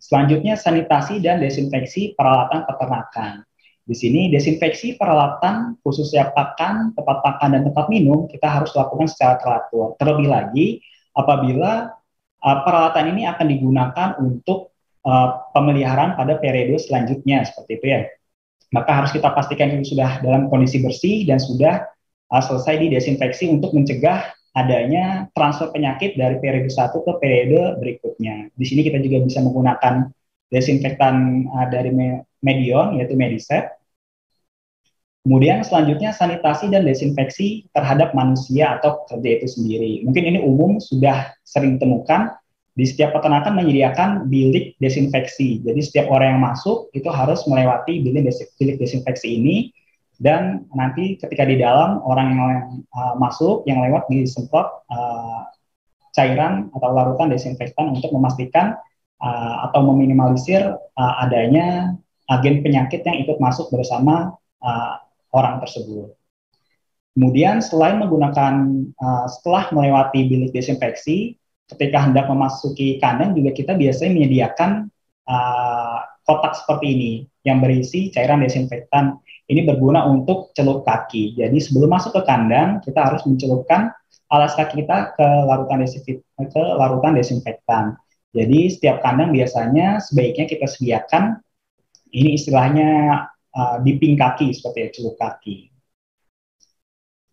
selanjutnya sanitasi dan desinfeksi peralatan peternakan. Di sini desinfeksi peralatan khususnya pakan, tempat pakan dan tempat minum kita harus lakukan secara teratur. Terlebih lagi apabila peralatan ini akan digunakan untuk pemeliharaan pada periode selanjutnya seperti itu ya. Maka harus kita pastikan ini sudah dalam kondisi bersih dan sudah selesai didesinfeksi untuk mencegah adanya transfer penyakit dari periode 1 ke periode berikutnya. Di sini kita juga bisa menggunakan desinfektan dari Medion, yaitu Medisep. Kemudian selanjutnya sanitasi dan desinfeksi terhadap manusia atau pekerja itu sendiri. Mungkin ini umum sudah sering ditemukan, di setiap peternakan menyediakan bilik desinfeksi. Jadi setiap orang yang masuk itu harus melewati bilik desinfeksi ini, dan nanti ketika di dalam orang yang masuk, yang lewat disemprot cairan atau larutan desinfektan untuk memastikan atau meminimalisir adanya agen penyakit yang ikut masuk bersama orang tersebut. Kemudian selain menggunakan setelah melewati bilik desinfeksi, ketika hendak memasuki kandang juga kita biasanya menyediakan kotak seperti ini yang berisi cairan desinfektan. Ini berguna untuk celup kaki. Jadi sebelum masuk ke kandang kita harus mencelupkan alas kaki kita ke larutan desinfektan. Jadi setiap kandang biasanya sebaiknya kita sediakan, ini istilahnya dipping kaki, seperti celup kaki.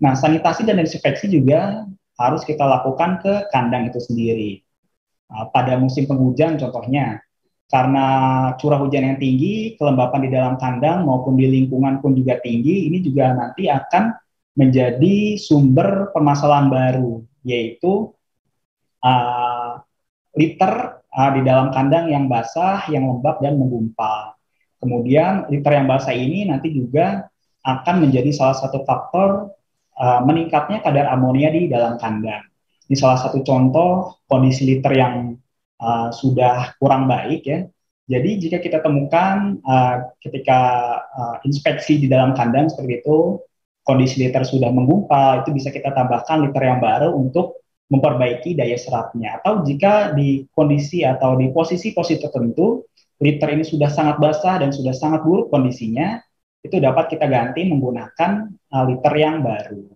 Nah, sanitasi dan desinfeksi juga harus kita lakukan ke kandang itu sendiri. Pada musim penghujan contohnya, karena curah hujan yang tinggi, kelembapan di dalam kandang maupun di lingkungan pun juga tinggi, ini juga nanti akan menjadi sumber permasalahan baru, yaitu liter di dalam kandang yang basah, yang lembab, dan menggumpal. Kemudian liter yang basah ini nanti juga akan menjadi salah satu faktor meningkatnya kadar amonia di dalam kandang. Ini salah satu contoh kondisi liter yang sudah kurang baik ya. Jadi jika kita temukan ketika inspeksi di dalam kandang seperti itu, kondisi liter sudah menggumpal, itu bisa kita tambahkan liter yang baru untuk memperbaiki daya serapnya. Atau jika di kondisi atau di posisi-posisi tertentu liter ini sudah sangat basah dan sudah sangat buruk kondisinya, itu dapat kita ganti menggunakan liter yang baru.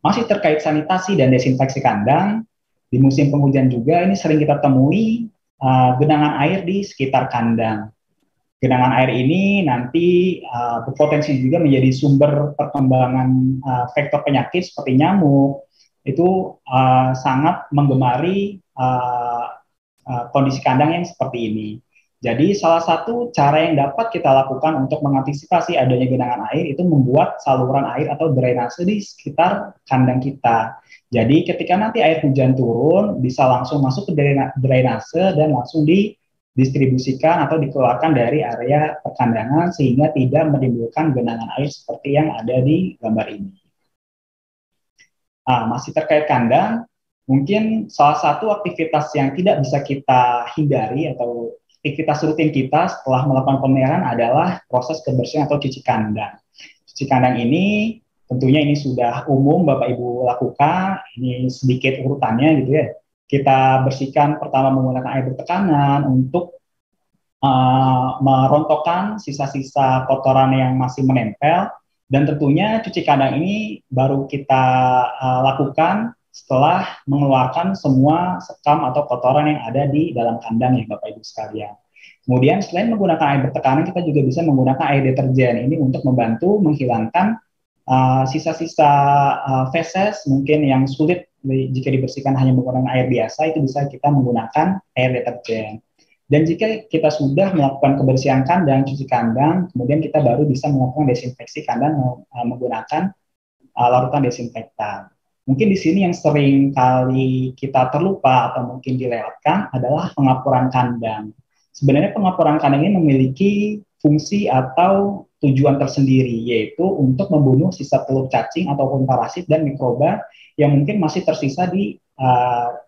Masih terkait sanitasi dan desinfeksi kandang, di musim penghujan juga ini sering kita temui genangan air di sekitar kandang. Genangan air ini nanti berpotensi juga menjadi sumber perkembangan vektor penyakit seperti nyamuk. Itu sangat menggemari kondisi kandang yang seperti ini. Jadi salah satu cara yang dapat kita lakukan untuk mengantisipasi adanya genangan air itu membuat saluran air atau drainase di sekitar kandang kita. Jadi ketika nanti air hujan turun, bisa langsung masuk ke drainase dan langsung didistribusikan atau dikeluarkan dari area perkandangan sehingga tidak menimbulkan genangan air seperti yang ada di gambar ini. Masih terkait kandang, mungkin salah satu aktivitas yang tidak bisa kita hindari atau aktivitas rutin kita setelah melakukan pemeliharaan adalah proses kebersihan atau cuci kandang. Cuci kandang ini tentunya ini sudah umum Bapak Ibu lakukan, ini sedikit urutannya gitu ya. Kita bersihkan pertama menggunakan air bertekanan untuk merontokkan sisa-sisa kotoran yang masih menempel. Dan tentunya cuci kandang ini baru kita lakukan setelah mengeluarkan semua sekam atau kotoran yang ada di dalam kandang ya Bapak Ibu sekalian. Kemudian selain menggunakan air bertekanan, kita juga bisa menggunakan air deterjen ini untuk membantu menghilangkan sisa-sisa feses mungkin yang sulit jika dibersihkan hanya menggunakan air biasa, itu bisa kita menggunakan air deterjen. Dan jika kita sudah melakukan kebersihan kandang, cuci kandang, kemudian kita baru bisa melakukan desinfeksi kandang menggunakan larutan desinfektan. Mungkin di sini yang sering kali kita terlupa atau mungkin dilewatkan adalah pengapuran kandang. Sebenarnya pengapuran kandang ini memiliki fungsi atau tujuan tersendiri, yaitu untuk membunuh sisa telur cacing ataupun parasit dan mikroba yang mungkin masih tersisa di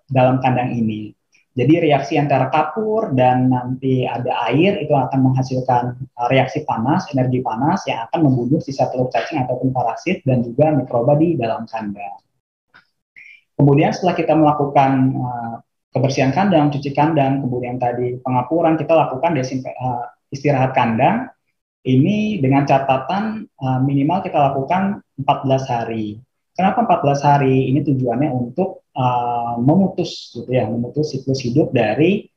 dalam kandang ini. Jadi reaksi antara kapur dan nanti ada air itu akan menghasilkan reaksi panas, energi panas yang akan membunuh sisa telur cacing ataupun parasit dan juga mikroba di dalam kandang. Kemudian setelah kita melakukan kebersihan kandang, cuci kandang, kemudian tadi pengapuran, kita lakukan istirahat kandang, ini dengan catatan minimal kita lakukan 14 hari. Kenapa 14 hari? Ini tujuannya untuk memutus, gitu ya, memutus siklus hidup dari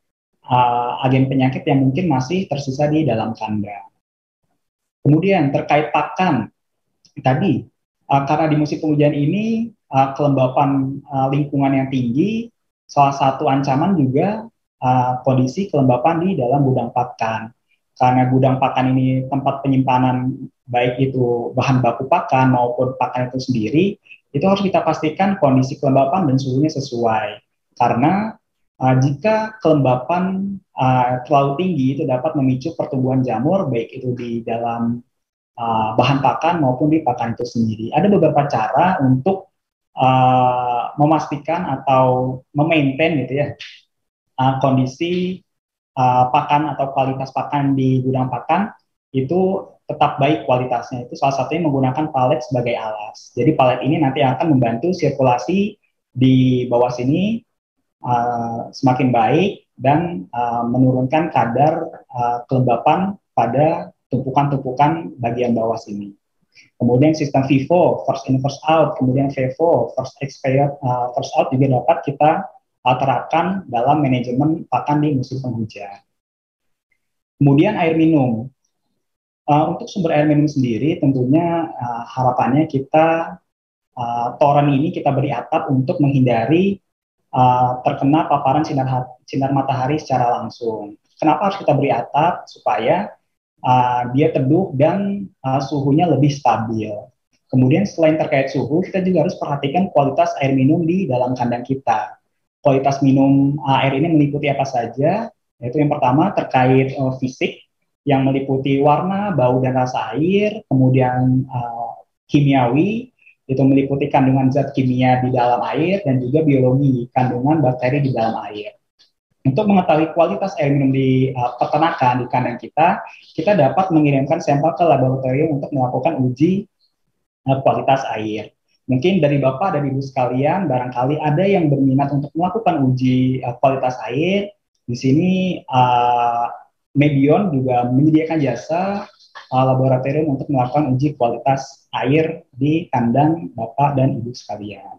agen penyakit yang mungkin masih tersisa di dalam kandang. Kemudian terkait pakan, tadi karena di musim penghujan ini kelembapan lingkungan yang tinggi, salah satu ancaman juga kondisi kelembapan di dalam gudang pakan. Karena gudang pakan ini tempat penyimpanan baik itu bahan baku pakan maupun pakan itu sendiri, itu harus kita pastikan kondisi kelembapan dan suhunya sesuai. Karena jika kelembapan terlalu tinggi itu dapat memicu pertumbuhan jamur baik itu di dalam bahan pakan maupun di pakan itu sendiri. Ada beberapa cara untuk memastikan atau memaintain gitu ya kondisi pakan atau kualitas pakan di gudang pakan itu tetap baik kualitasnya. Itu salah satunya menggunakan palet sebagai alas. Jadi palet ini nanti akan membantu sirkulasi di bawah sini semakin baik dan menurunkan kadar kelembapan pada tumpukan-tumpukan bagian bawah sini. Kemudian sistem FIFO, first in first out, kemudian FEVO, first out juga dapat kita terapkan dalam manajemen pakan di musim penghujan. Kemudian air minum. Untuk sumber air minum sendiri tentunya harapannya kita toren ini kita beri atap untuk menghindari terkena paparan sinar matahari secara langsung. Kenapa harus kita beri atap? Supaya dia teduh dan suhunya lebih stabil. Kemudian selain terkait suhu, kita juga harus perhatikan kualitas air minum di dalam kandang kita. Kualitas minum air ini meliputi apa saja, yaitu yang pertama terkait fisik, yang meliputi warna, bau, dan rasa air, kemudian kimiawi, itu meliputi kandungan zat kimia di dalam air, dan juga biologi, kandungan bakteri di dalam air. Untuk mengetahui kualitas air minum di peternakan, di kandang kita dapat mengirimkan sampel ke laboratorium untuk melakukan uji kualitas air. Mungkin dari Bapak dan Ibu sekalian, barangkali ada yang berminat untuk melakukan uji kualitas air. Di sini Medion juga menyediakan jasa laboratorium untuk melakukan uji kualitas air di kandang Bapak dan Ibu sekalian.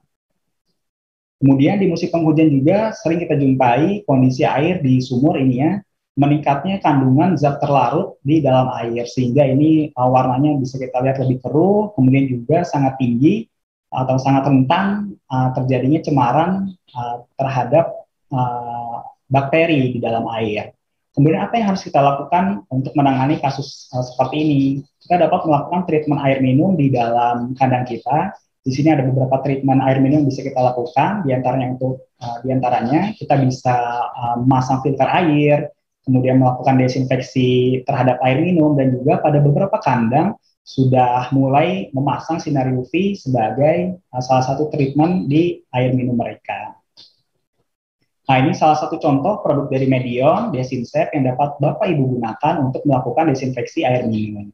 Kemudian di musim penghujan juga sering kita jumpai kondisi air di sumur ini ya, meningkatnya kandungan zat terlarut di dalam air, sehingga ini warnanya bisa kita lihat lebih keruh, kemudian juga sangat tinggi, atau sangat rentan terjadinya cemaran terhadap bakteri di dalam air. Kemudian apa yang harus kita lakukan untuk menangani kasus seperti ini? Kita dapat melakukan treatment air minum di dalam kandang kita Di sini ada beberapa treatment air minum yang bisa kita lakukan, diantaranya kita bisa masang filter air, kemudian melakukan desinfeksi terhadap air minum, dan juga pada beberapa kandang sudah mulai memasang sinar UV sebagai salah satu treatment di air minum mereka. Nah, ini salah satu contoh produk dari Medion, DesinCert, yang dapat Bapak Ibu gunakan untuk melakukan desinfeksi air minum.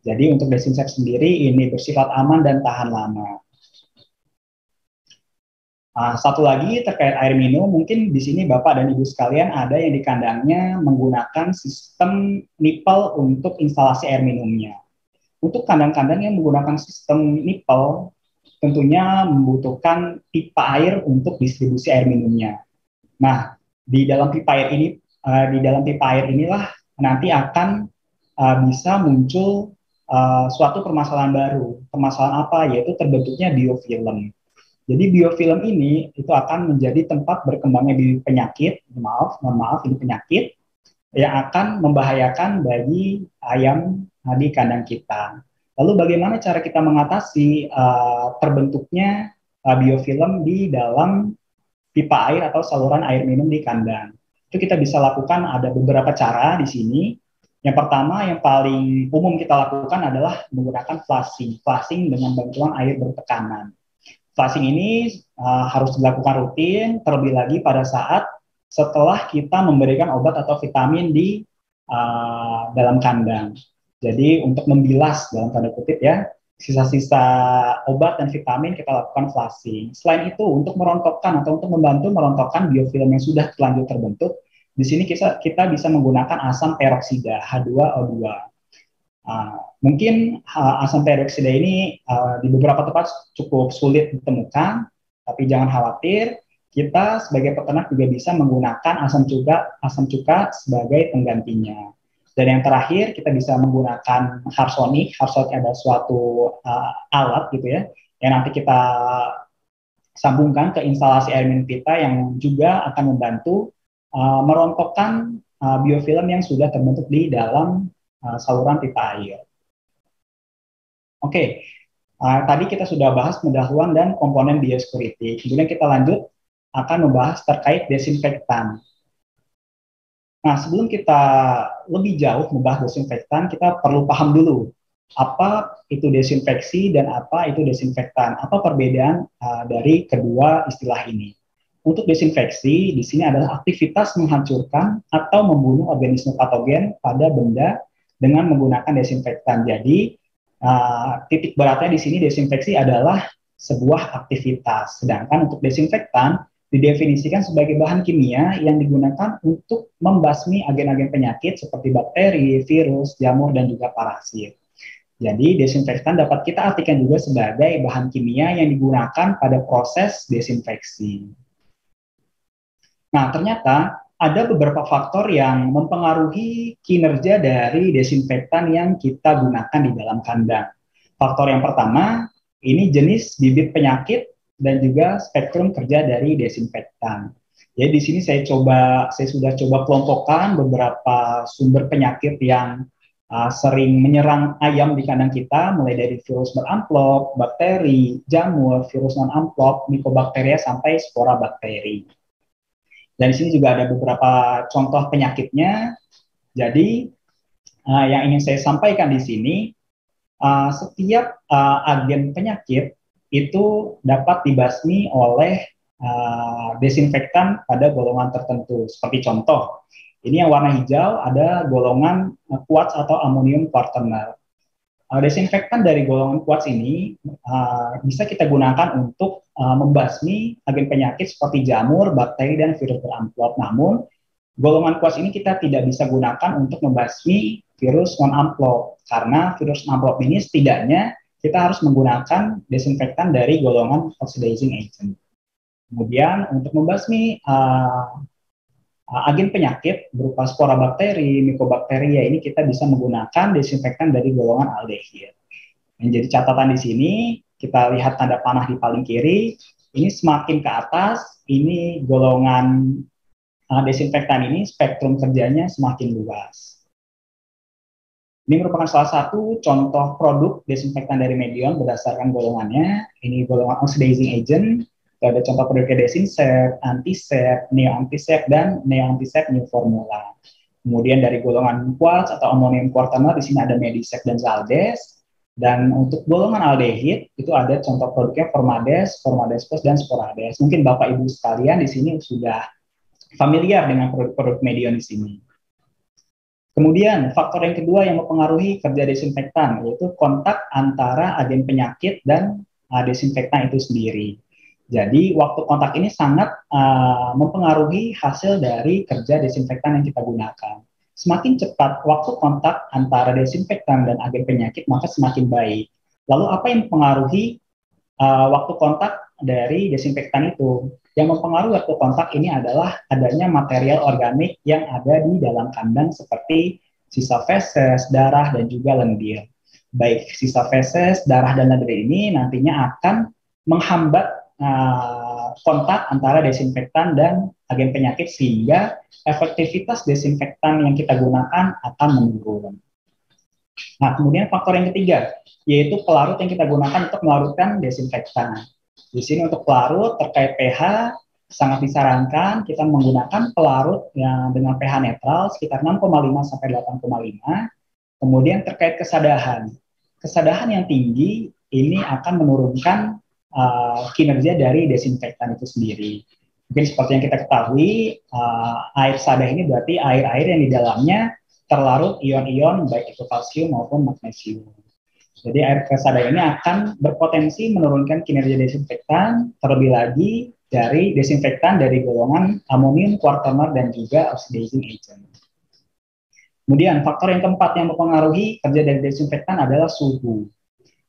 Jadi untuk DesinCert sendiri ini bersifat aman dan tahan lama. Satu lagi terkait air minum, mungkin di sini Bapak dan Ibu sekalian ada yang di kandangnya menggunakan sistem nipple untuk instalasi air minumnya. Untuk kandang-kandang yang menggunakan sistem nipple, tentunya membutuhkan pipa air untuk distribusi air minumnya. Nah, di dalam pipa air inilah nanti akan bisa muncul suatu permasalahan baru. Permasalahan apa? Yaitu terbentuknya biofilm. Jadi biofilm ini itu akan menjadi tempat berkembangnya penyakit, ini penyakit yang akan membahayakan bagi ayam di kandang kita. Lalu bagaimana cara kita mengatasi terbentuknya biofilm di dalam pipa air atau saluran air minum di kandang? Itu kita bisa lakukan, ada beberapa cara di sini. Yang pertama, yang paling umum kita lakukan adalah menggunakan flushing dengan bantuan air bertekanan. Flushing ini harus dilakukan rutin, terlebih lagi pada saat setelah kita memberikan obat atau vitamin di dalam kandang. Jadi untuk membilas dalam tanda kutip ya, sisa-sisa obat dan vitamin kita lakukan flushing. Selain itu, untuk merontokkan atau untuk membantu merontokkan biofilm yang sudah terlanjur terbentuk, di sini kita bisa menggunakan asam peroksida H2O2. Mungkin asam peroksida ini di beberapa tempat cukup sulit ditemukan, tapi jangan khawatir, kita sebagai peternak juga bisa menggunakan asam cuka sebagai penggantinya. Dan yang terakhir, kita bisa menggunakan harsonik. Harsonik ada suatu alat gitu ya, yang nanti kita sambungkan ke instalasi air minum kita yang juga akan membantu merontokkan biofilm yang sudah terbentuk di dalam saluran pipa air. Oke, tadi kita sudah bahas pendahuluan dan komponen biosecurity. Kemudian kita lanjut akan membahas terkait desinfektan. Nah, sebelum kita lebih jauh membahas desinfektan, kita perlu paham dulu apa itu desinfeksi dan apa itu desinfektan. Apa perbedaan dari kedua istilah ini? Untuk desinfeksi, di sini adalah aktivitas menghancurkan atau membunuh organisme patogen pada benda dengan menggunakan desinfektan. Jadi, titik beratnya di sini desinfeksi adalah sebuah aktivitas. Sedangkan untuk desinfektan, didefinisikan sebagai bahan kimia yang digunakan untuk membasmi agen-agen penyakit seperti bakteri, virus, jamur, dan juga parasit. Jadi, desinfektan dapat kita artikan juga sebagai bahan kimia yang digunakan pada proses desinfeksi. Nah, ternyata ada beberapa faktor yang mempengaruhi kinerja dari desinfektan yang kita gunakan di dalam kandang. Faktor yang pertama, ini jenis bibit penyakit dan juga spektrum kerja dari desinfektan. Jadi di sini saya sudah coba kelompokkan beberapa sumber penyakit yang sering menyerang ayam di kandang kita, mulai dari virus beramplop, bakteri, jamur, virus non-amplop, mikobakteria, sampai spora bakteri. Dan di sini juga ada beberapa contoh penyakitnya. Jadi yang ingin saya sampaikan di sini, setiap agen penyakit itu dapat dibasmi oleh desinfektan pada golongan tertentu. Seperti contoh, ini yang warna hijau ada golongan kuats atau amonium quaternaire. Desinfektan dari golongan kuats ini bisa kita gunakan untuk membasmi agen penyakit seperti jamur, bakteri, dan virus beramplop. Namun, golongan kuats ini kita tidak bisa gunakan untuk membasmi virus non-amplop, karena virus non-amplop ini setidaknya kita harus menggunakan desinfektan dari golongan oxidizing agent. Kemudian untuk membasmi agen penyakit berupa spora bakteri, mikobakteria, ini kita bisa menggunakan desinfektan dari golongan aldehid. Menjadi catatan di sini, kita lihat tanda panah di paling kiri, ini semakin ke atas, ini golongan desinfektan ini spektrum kerjanya semakin luas. Ini merupakan salah satu contoh produk desinfektan dari Medion berdasarkan golongannya. Ini golongan oxidizing agent. Ada contoh produknya DesinCert, Antisep, Neo-Antisep, dan Neo-Antisep New Formula. Kemudian dari golongan quartz atau amonium quartamer, di sini ada Medisep dan Zaldes. Dan untuk golongan aldehid, itu ada contoh produknya Formades, Formades Plus, dan Sporades. Mungkin Bapak Ibu sekalian di sini sudah familiar dengan produk-produk Medion di sini. Kemudian faktor yang kedua yang mempengaruhi kerja desinfektan, yaitu kontak antara agen penyakit dan desinfektan itu sendiri. Jadi waktu kontak ini sangat mempengaruhi hasil dari kerja desinfektan yang kita gunakan. Semakin cepat waktu kontak antara desinfektan dan agen penyakit, maka semakin baik. Lalu apa yang mempengaruhi waktu kontak dari desinfektan itu? Yang mempengaruhi waktu kontak ini adalah adanya material organik yang ada di dalam kandang seperti sisa feses, darah, dan juga lendir. Baik sisa feses, darah, dan lendir ini nantinya akan menghambat kontak antara desinfektan dan agen penyakit sehingga efektivitas desinfektan yang kita gunakan akan menurun. Nah, kemudian faktor yang ketiga yaitu pelarut yang kita gunakan untuk melarutkan desinfektan. Di sini untuk pelarut terkait pH sangat disarankan kita menggunakan pelarut yang dengan pH netral sekitar 6,5 sampai 8,5. Kemudian terkait kesadahan. Kesadahan yang tinggi ini akan menurunkan kinerja dari desinfektan itu sendiri. Mungkin seperti yang kita ketahui, air sadah ini berarti air-air yang di dalamnya terlarut ion-ion baik itu kalsium maupun magnesium. Jadi air sadah ini akan berpotensi menurunkan kinerja desinfektan, terlebih lagi dari desinfektan dari golongan amonium quartamer dan juga oxidizing agent. Kemudian faktor yang keempat yang mempengaruhi kerja dari desinfektan adalah suhu.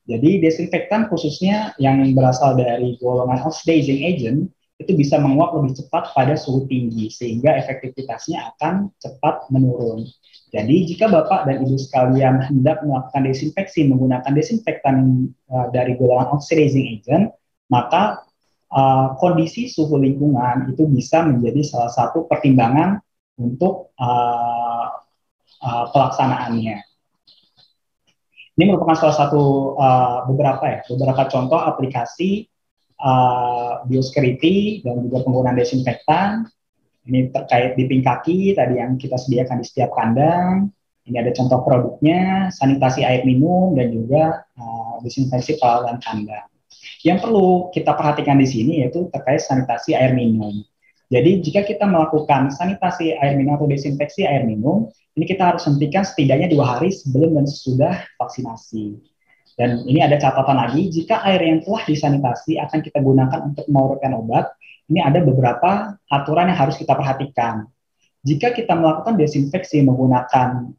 Jadi desinfektan khususnya yang berasal dari golongan oxidizing agent itu bisa menguap lebih cepat pada suhu tinggi sehingga efektivitasnya akan cepat menurun. Jadi jika Bapak dan Ibu sekalian hendak melakukan desinfeksi menggunakan desinfektan dari golongan oxidizing agent, maka kondisi suhu lingkungan itu bisa menjadi salah satu pertimbangan untuk pelaksanaannya. Ini merupakan salah satu beberapa contoh aplikasi biosecurity dan juga penggunaan desinfektan. Ini terkait diping kaki tadi yang kita sediakan di setiap kandang. Ini ada contoh produknya, sanitasi air minum dan juga desinfeksi peralatan kandang. Yang perlu kita perhatikan di sini yaitu terkait sanitasi air minum. Jadi jika kita melakukan sanitasi air minum atau desinfeksi air minum, ini kita harus hentikan setidaknya 2 hari sebelum dan sesudah vaksinasi. Dan ini ada catatan lagi, jika air yang telah disanitasi akan kita gunakan untuk melarutkan obat, ini ada beberapa aturan yang harus kita perhatikan. Jika kita melakukan desinfeksi menggunakan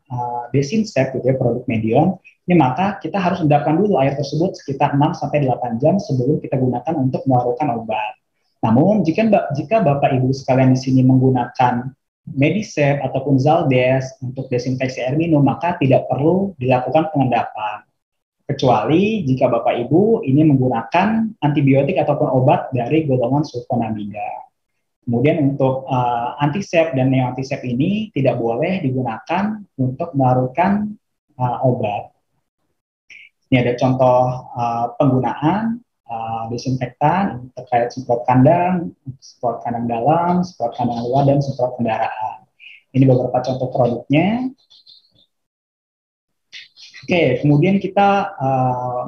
DesinSep, gitu ya, produk Medion, ini maka kita harus endapkan dulu air tersebut sekitar 6-8 jam sebelum kita gunakan untuk melarutkan obat. Namun, jika Bapak Ibu sekalian di sini menggunakan Medisep ataupun Zaldes untuk desinfeksi air minum, maka tidak perlu dilakukan pengendapan. Kecuali jika Bapak Ibu ini menggunakan antibiotik ataupun obat dari golongan sulfonamida. Kemudian untuk Antisep dan Neo-Antisep ini tidak boleh digunakan untuk melarutkan obat. Ini ada contoh penggunaan desinfektan terkait semprot kandang dalam, semprot kandang luar, dan semprot kendaraan. Ini beberapa contoh produknya. Oke, kemudian kita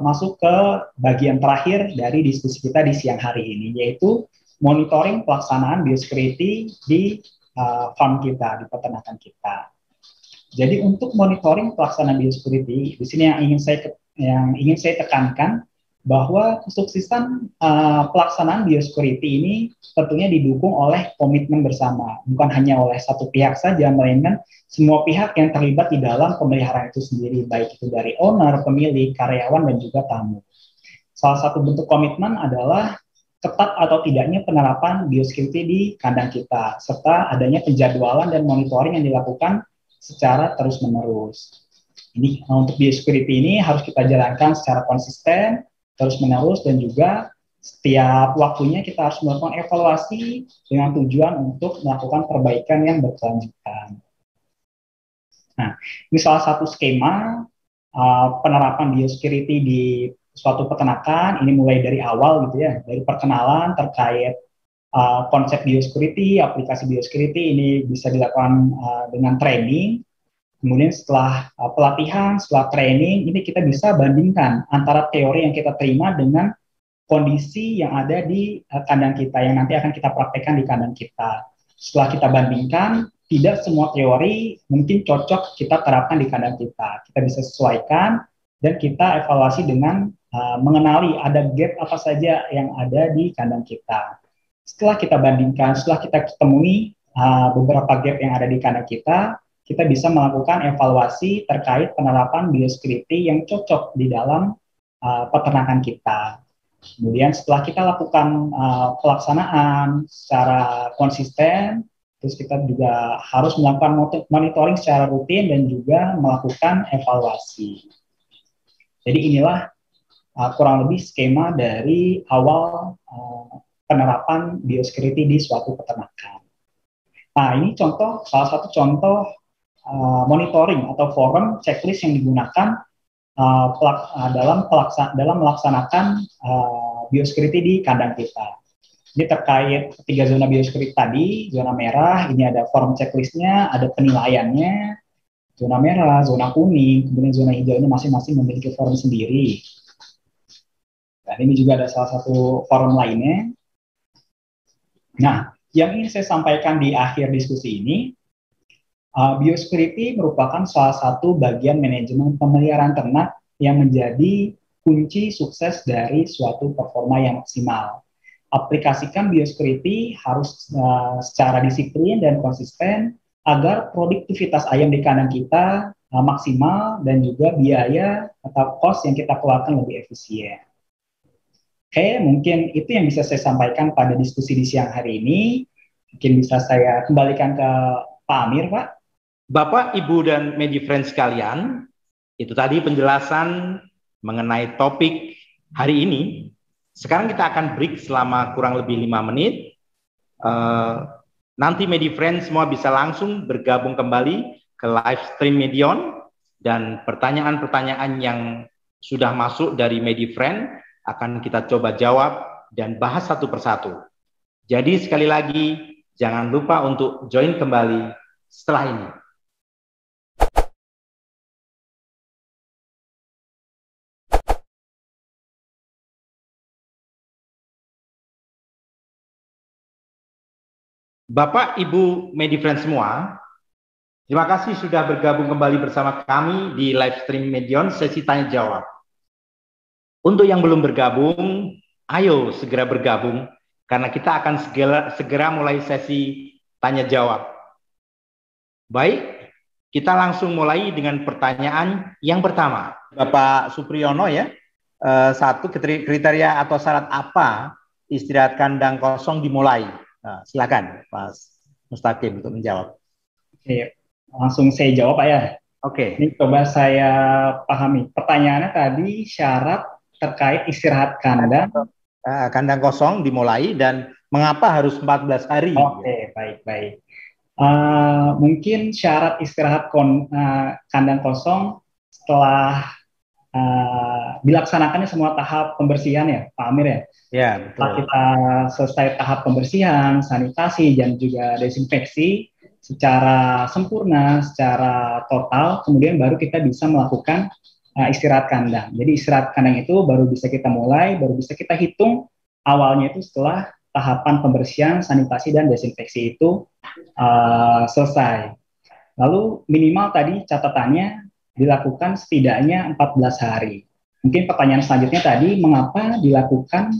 masuk ke bagian terakhir dari diskusi kita di siang hari ini, yaitu monitoring pelaksanaan biosecurity di farm kita, di peternakan kita. Jadi untuk monitoring pelaksanaan biosecurity, di sini yang ingin saya tekankan bahwa kesuksesan pelaksanaan biosecurity ini tentunya didukung oleh komitmen bersama, bukan hanya oleh satu pihak saja, melainkan semua pihak yang terlibat di dalam pemeliharaan itu sendiri, baik itu dari owner, pemilik, karyawan, dan juga tamu. Salah satu bentuk komitmen adalah ketat atau tidaknya penerapan biosecurity di kandang kita, serta adanya penjadwalan dan monitoring yang dilakukan secara terus-menerus. Ini untuk biosecurity ini harus kita jalankan secara konsisten, terus-menerus, dan juga setiap waktunya kita harus melakukan evaluasi dengan tujuan untuk melakukan perbaikan yang berkelanjutan. Nah, ini salah satu skema penerapan biosecurity di suatu peternakan. Ini mulai dari awal gitu ya, dari perkenalan terkait konsep biosecurity, aplikasi biosecurity. Ini bisa dilakukan dengan training. Kemudian setelah pelatihan, setelah training, ini kita bisa bandingkan antara teori yang kita terima dengan kondisi yang ada di kandang kita, yang nanti akan kita praktekkan di kandang kita. Setelah kita bandingkan, tidak semua teori mungkin cocok kita terapkan di kandang kita. Kita bisa sesuaikan dan kita evaluasi dengan mengenali ada gap apa saja yang ada di kandang kita. Setelah kita bandingkan, setelah kita temui beberapa gap yang ada di kandang kita, kita bisa melakukan evaluasi terkait penerapan biosecurity yang cocok di dalam peternakan kita. Kemudian setelah kita lakukan pelaksanaan secara konsisten, terus kita juga harus melakukan monitoring secara rutin dan juga melakukan evaluasi. Jadi inilah kurang lebih skema dari awal penerapan biosecurity di suatu peternakan. Nah, ini contoh, salah satu contoh monitoring atau forum checklist yang digunakan dalam melaksanakan biosecurity di kandang kita. Ini terkait 3 zona biosecurity tadi, zona merah, ini ada forum checklistnya, ada penilaiannya, zona merah, zona kuning, kemudian zona hijau ini masing-masing memiliki forum sendiri. Dan ini juga ada salah satu forum lainnya. Nah, yang ingin saya sampaikan di akhir diskusi ini, biosecurity merupakan salah satu bagian manajemen pemeliharaan ternak yang menjadi kunci sukses dari suatu performa yang maksimal. Aplikasikan biosecurity harus secara disiplin dan konsisten agar produktivitas ayam di kandang kita maksimal dan juga biaya atau cost yang kita keluarkan lebih efisien. Oke, mungkin itu yang bisa saya sampaikan pada diskusi di siang hari ini. Mungkin bisa saya kembalikan ke Pak Amir, Pak. Bapak, Ibu, dan MediFriends sekalian, itu tadi penjelasan mengenai topik hari ini. Sekarang kita akan break selama kurang lebih 5 menit. Nanti MediFriends semua bisa langsung bergabung kembali ke live stream Medion, dan pertanyaan-pertanyaan yang sudah masuk dari MediFriends akan kita coba jawab dan bahas satu persatu. Jadi sekali lagi, jangan lupa untuk join kembali setelah ini. Bapak, Ibu, MediFriends semua, terima kasih sudah bergabung kembali bersama kami di live stream Medion sesi tanya jawab. Untuk yang belum bergabung, ayo segera bergabung, karena kita akan segera mulai sesi tanya-jawab. Baik, kita langsung mulai dengan pertanyaan yang pertama. Bapak Supriyono ya, satu, kriteria atau syarat apa istirahat kandang kosong dimulai? Nah, silakan Pak Mustakim untuk menjawab. Oke, langsung saya jawab Pak ya. Oke. Ini coba saya pahami. Pertanyaannya tadi syarat terkait istirahat kandang. Kandang kosong dimulai dan mengapa harus 14 hari? Oke, baik-baik. Mungkin syarat istirahat kandang kosong setelah dilaksanakannya semua tahap pembersihan ya, Pak Amir ya? Ya, betul. Setelah kita selesai tahap pembersihan, sanitasi, dan juga desinfeksi secara sempurna, secara total, kemudian baru kita bisa melakukan istirahat kandang. Jadi istirahat kandang itu baru bisa kita mulai, baru bisa kita hitung awalnya itu setelah tahapan pembersihan, sanitasi, dan desinfeksi itu selesai. Lalu minimal tadi catatannya dilakukan setidaknya 14 hari. Mungkin pertanyaan selanjutnya tadi, mengapa dilakukan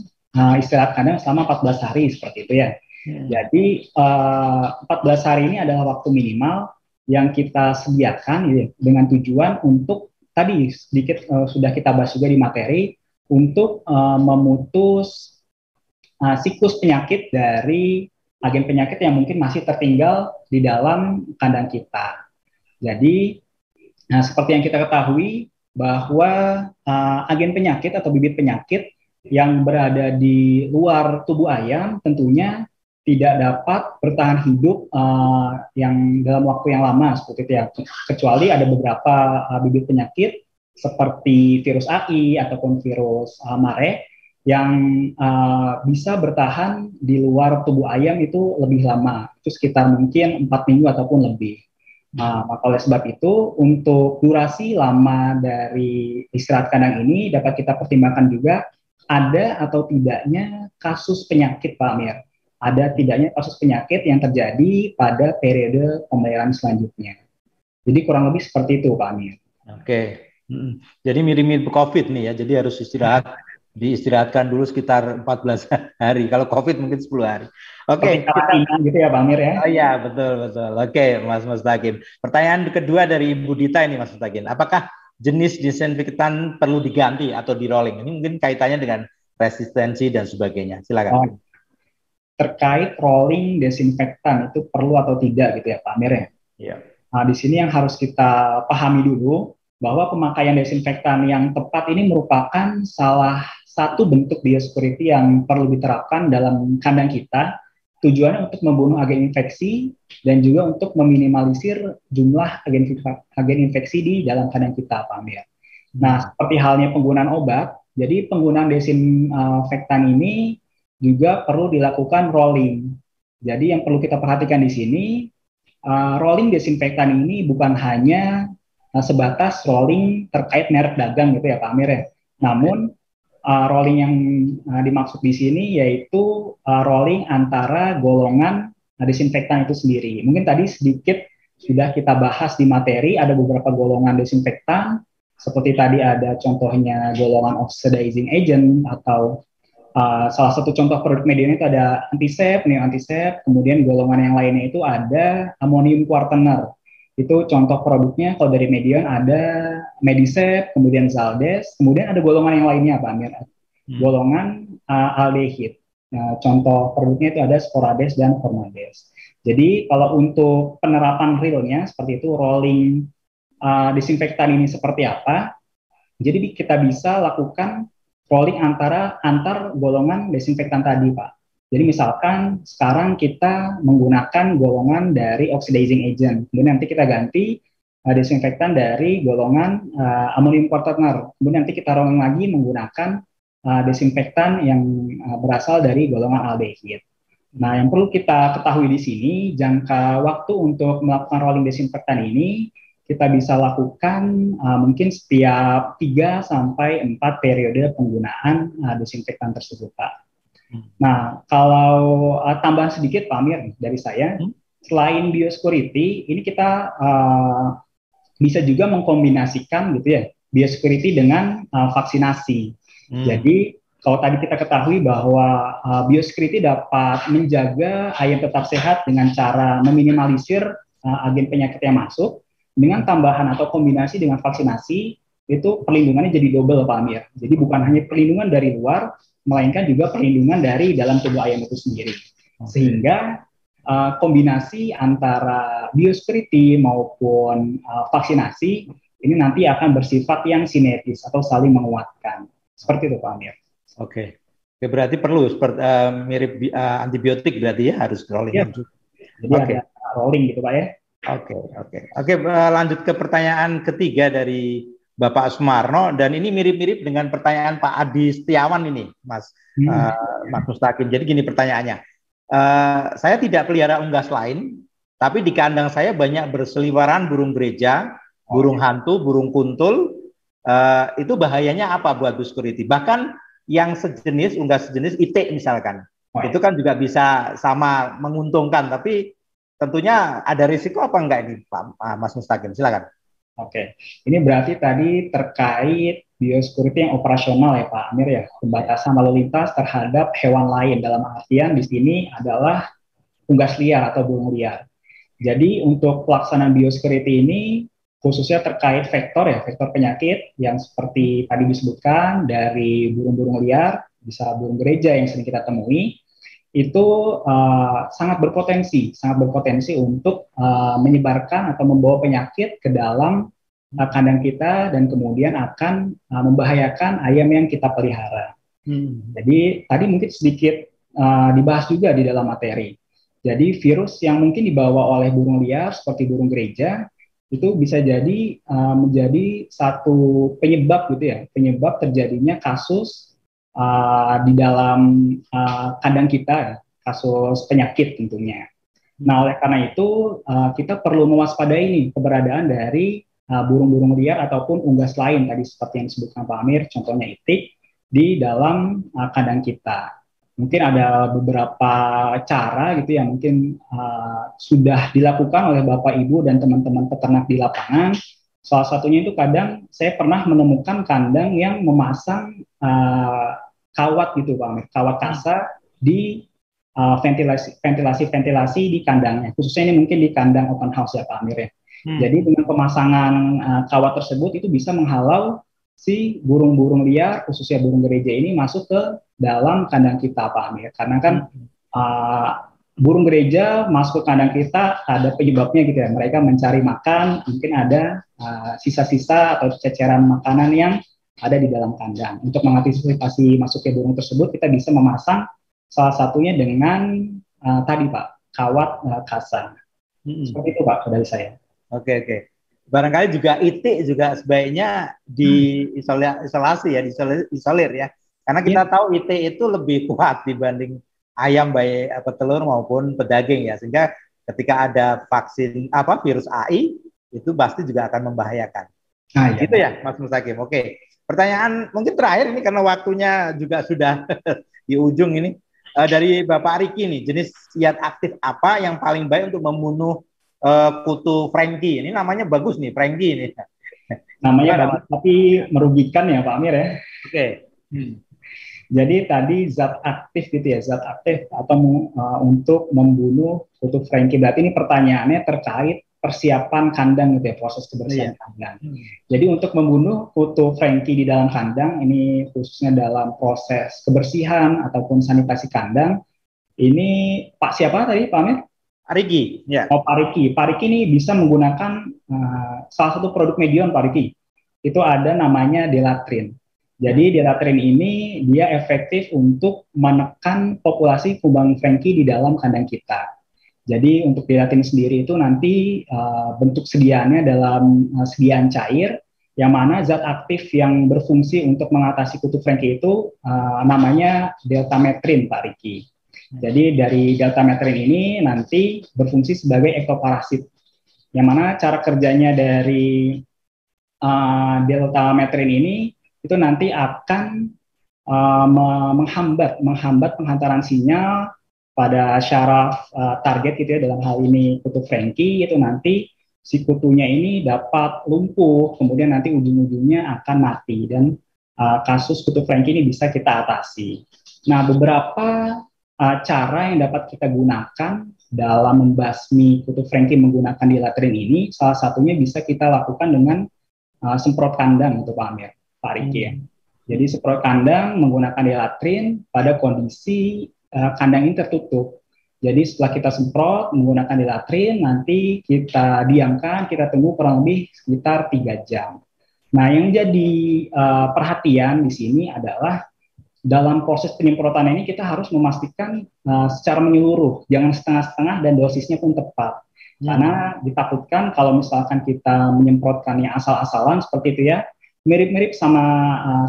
istirahat kandang selama 14 hari, seperti itu ya. Jadi 14 hari ini adalah waktu minimal yang kita sediakan ya, dengan tujuan untuk tadi sedikit sudah kita bahas juga di materi untuk memutus siklus penyakit dari agen penyakit yang mungkin masih tertinggal di dalam kandang kita. Jadi seperti yang kita ketahui bahwa agen penyakit atau bibit penyakit yang berada di luar tubuh ayam tentunya tidak dapat bertahan hidup yang dalam waktu yang lama seperti itu ya. Kecuali ada beberapa bibit penyakit seperti virus AI ataupun virus mare yang bisa bertahan di luar tubuh ayam itu lebih lama, itu sekitar mungkin 4 minggu ataupun lebih. Maka oleh sebab itu untuk durasi lama dari istirahat kandang ini dapat kita pertimbangkan juga ada atau tidaknya kasus penyakit, Pak Amir. Ada tidaknya kasus penyakit yang terjadi pada periode pembayaran selanjutnya. Jadi kurang lebih seperti itu, Pak Amir. Oke, jadi mirip-mirip COVID nih ya, jadi harus istirahat. Diistirahatkan dulu sekitar 14 hari. Kalau COVID mungkin 10 hari. Oke, kita gitu ya, Pak Amir ya. Oh iya, betul betul. Oke, Mas Mustakim. Pertanyaan kedua dari Ibu Dita ini, Mas Mustakim. Apakah jenis disinfektan perlu diganti atau di-rolling? Ini mungkin kaitannya dengan resistensi dan sebagainya. Silakan. Oh, terkait rolling desinfektan itu perlu atau tidak gitu ya, Pak Amir ya? Iya. Nah, di sini yang harus kita pahami dulu bahwa pemakaian desinfektan yang tepat ini merupakan salah satu bentuk biosecurity yang perlu diterapkan dalam kandang kita, tujuannya untuk membunuh agen infeksi dan juga untuk meminimalisir jumlah agen infeksi di dalam kandang kita, Pak Amir. Nah, seperti halnya penggunaan obat, jadi penggunaan desinfektan ini juga perlu dilakukan rolling. Jadi yang perlu kita perhatikan di sini, rolling desinfektan ini bukan hanya sebatas rolling terkait merek dagang gitu ya, Pak Amir ya. Namun rolling yang dimaksud di sini yaitu rolling antara golongan desinfektan itu sendiri. Mungkin tadi sedikit sudah kita bahas di materi, ada beberapa golongan desinfektan, seperti tadi ada contohnya golongan oxidizing agent, atau salah satu contoh produk Medion itu ada antisep, neoantisep, kemudian golongan yang lainnya itu ada amonium quaterner. Itu contoh produknya kalau dari Medion ada Medisep, kemudian Zaldes, kemudian ada golongan yang lainnya, Pak Amir. Golongan aldehid. Nah, contoh produknya itu ada Sporades dan Formades. Jadi kalau untuk penerapan realnya seperti itu, rolling disinfektan ini seperti apa? Jadi kita bisa lakukan rolling antar golongan desinfektan tadi, Pak. Jadi misalkan sekarang kita menggunakan golongan dari oxidizing agent, kemudian nanti kita ganti desinfektan dari golongan amonium quaterner, kemudian nanti kita rolling lagi menggunakan desinfektan yang berasal dari golongan aldehid. Nah, yang perlu kita ketahui di sini, jangka waktu untuk melakukan rolling desinfektan ini kita bisa lakukan mungkin setiap 3-4 periode penggunaan desinfektan tersebut, Pak. Nah, kalau tambahan sedikit, Pak Amir, dari saya, selain biosecurity, ini kita bisa juga mengkombinasikan gitu ya, biosecurity dengan vaksinasi. Jadi, kalau tadi kita ketahui bahwa biosecurity dapat menjaga ayam tetap sehat dengan cara meminimalisir agen penyakit yang masuk, dengan tambahan atau kombinasi dengan vaksinasi, itu perlindungannya jadi double, Pak Amir. Jadi, bukan hanya perlindungan dari luar, melainkan juga perlindungan dari dalam tubuh ayam itu sendiri. Sehingga kombinasi antara biosecurity maupun vaksinasi ini nanti akan bersifat yang sinergis atau saling menguatkan. Seperti itu, Pak Amir. Oke. Ya, berarti perlu seperti mirip antibiotik berarti ya, harus rolling. Ya. Jadi ada rolling gitu, Pak ya. Oke, lanjut ke pertanyaan ketiga dari Bapak Sumarno, dan ini mirip-mirip dengan pertanyaan Pak Adi Setiawan ini, Mas Mustakim. Jadi gini pertanyaannya, saya tidak pelihara unggas lain, tapi di kandang saya banyak berseliweran burung gereja, burung hantu, burung kuntul. Itu bahayanya apa buat biosecurity? Bahkan yang sejenis, unggas sejenis itik misalkan, itu kan juga bisa sama menguntungkan, tapi tentunya ada risiko apa enggak ini, Pak Mas Mustakim? Silakan. Oke, ini berarti tadi terkait biosecurity yang operasional ya, Pak Amir ya, pembatasan lalu lintas terhadap hewan lain, dalam artian di sini adalah unggas liar atau burung liar. Jadi untuk pelaksanaan biosecurity ini khususnya terkait vektor ya, vektor penyakit yang seperti tadi disebutkan dari burung-burung liar, bisa burung gereja yang sering kita temui, itu sangat berpotensi untuk menyebarkan atau membawa penyakit ke dalam kandang kita dan kemudian akan membahayakan ayam yang kita pelihara. Jadi tadi mungkin sedikit dibahas juga di dalam materi. Jadi virus yang mungkin dibawa oleh burung liar seperti burung gereja itu bisa jadi menjadi satu penyebab gitu ya, penyebab terjadinya kasus di dalam kandang kita, kasus penyakit tentunya. Nah, oleh karena itu kita perlu mewaspadai nih keberadaan dari burung-burung liar ataupun unggas lain tadi seperti yang disebutkan Pak Amir, contohnya itik di dalam kandang kita. Mungkin ada beberapa cara gitu yang mungkin sudah dilakukan oleh Bapak Ibu dan teman-teman peternak di lapangan. Salah satunya itu kadang saya pernah menemukan kandang yang memasang kawat gitu Pak Amir, kawat kasar di ventilasi di kandangnya. Khususnya ini mungkin di kandang open house ya Pak Amir ya. Jadi dengan pemasangan kawat tersebut itu bisa menghalau si burung-burung liar khususnya burung gereja ini masuk ke dalam kandang kita Pak Amir, karena kan burung gereja masuk ke kandang kita ada penyebabnya gitu ya, mereka mencari makan, mungkin ada sisa-sisa atau ceceran makanan yang ada di dalam kandang. Untuk mengantisipasi masuknya burung tersebut kita bisa memasang salah satunya dengan tadi Pak, kawat kasar. Seperti itu Pak dari saya. Oke. Barangkali juga itik juga sebaiknya diisolasi ya, diisolir ya. Karena kita tahu itik itu lebih kuat dibanding ayam baik atau telur maupun pedaging ya, sehingga ketika ada vaksin virus AI itu pasti juga akan membahayakan. Nah, gitu ya Mas Mustakim. Oke. Pertanyaan mungkin terakhir ini karena waktunya juga sudah di ujung ini, dari Bapak Riki nih, jenis siat aktif apa yang paling baik untuk membunuh kutu Frankie? Ini namanya bagus nih, Frankie ini. Namanya bagus, tapi merugikan ya Pak Amir ya. Oke. Jadi tadi zat aktif gitu ya, zat aktif atau untuk membunuh kutu Frankie. Berarti ini pertanyaannya terkait persiapan kandang gitu ya, proses kebersihan kandang. Jadi untuk membunuh kutu Frankie di dalam kandang, ini khususnya dalam proses kebersihan ataupun sanitasi kandang, ini Pak siapa tadi Pak Amir? Riki, ya. Oh, Pak Riki. Pak Riki ini bisa menggunakan salah satu produk Medion Pak Riki. Itu ada namanya Deltrin. Jadi Deltrin ini dia efektif untuk menekan populasi kumbang Frankie di dalam kandang kita. Jadi untuk Deltrin sendiri itu nanti bentuk sediaannya dalam sediaan cair, yang mana zat aktif yang berfungsi untuk mengatasi kutu Frankie itu namanya deltametrin Pak Riki. Jadi dari deltametrin ini nanti berfungsi sebagai ektoparasit, yang mana cara kerjanya dari deltametrin ini itu nanti akan menghambat penghantaran sinyal pada syaraf target gitu ya, dalam hal ini kutu Frankie, itu nanti si kutunya ini dapat lumpuh, kemudian nanti ujung-ujungnya akan mati, dan kasus kutu Frankie ini bisa kita atasi. Nah, beberapa cara yang dapat kita gunakan dalam membasmi kutu Frankie menggunakan Deltrin ini, salah satunya bisa kita lakukan dengan semprot kandang gitu Pak Amir, Pak Riki ya. Jadi semprot kandang menggunakan Deltrin pada kondisi kandang ini tertutup. Jadi setelah kita semprot menggunakan Deltrin, nanti kita diamkan, kita tunggu kurang lebih sekitar 3 jam. Nah, yang jadi perhatian di sini adalah dalam proses penyemprotan ini kita harus memastikan secara menyeluruh, jangan setengah-setengah, dan dosisnya pun tepat. Karena ditakutkan kalau misalkan kita menyemprotkannya asal-asalan seperti itu ya, mirip-mirip sama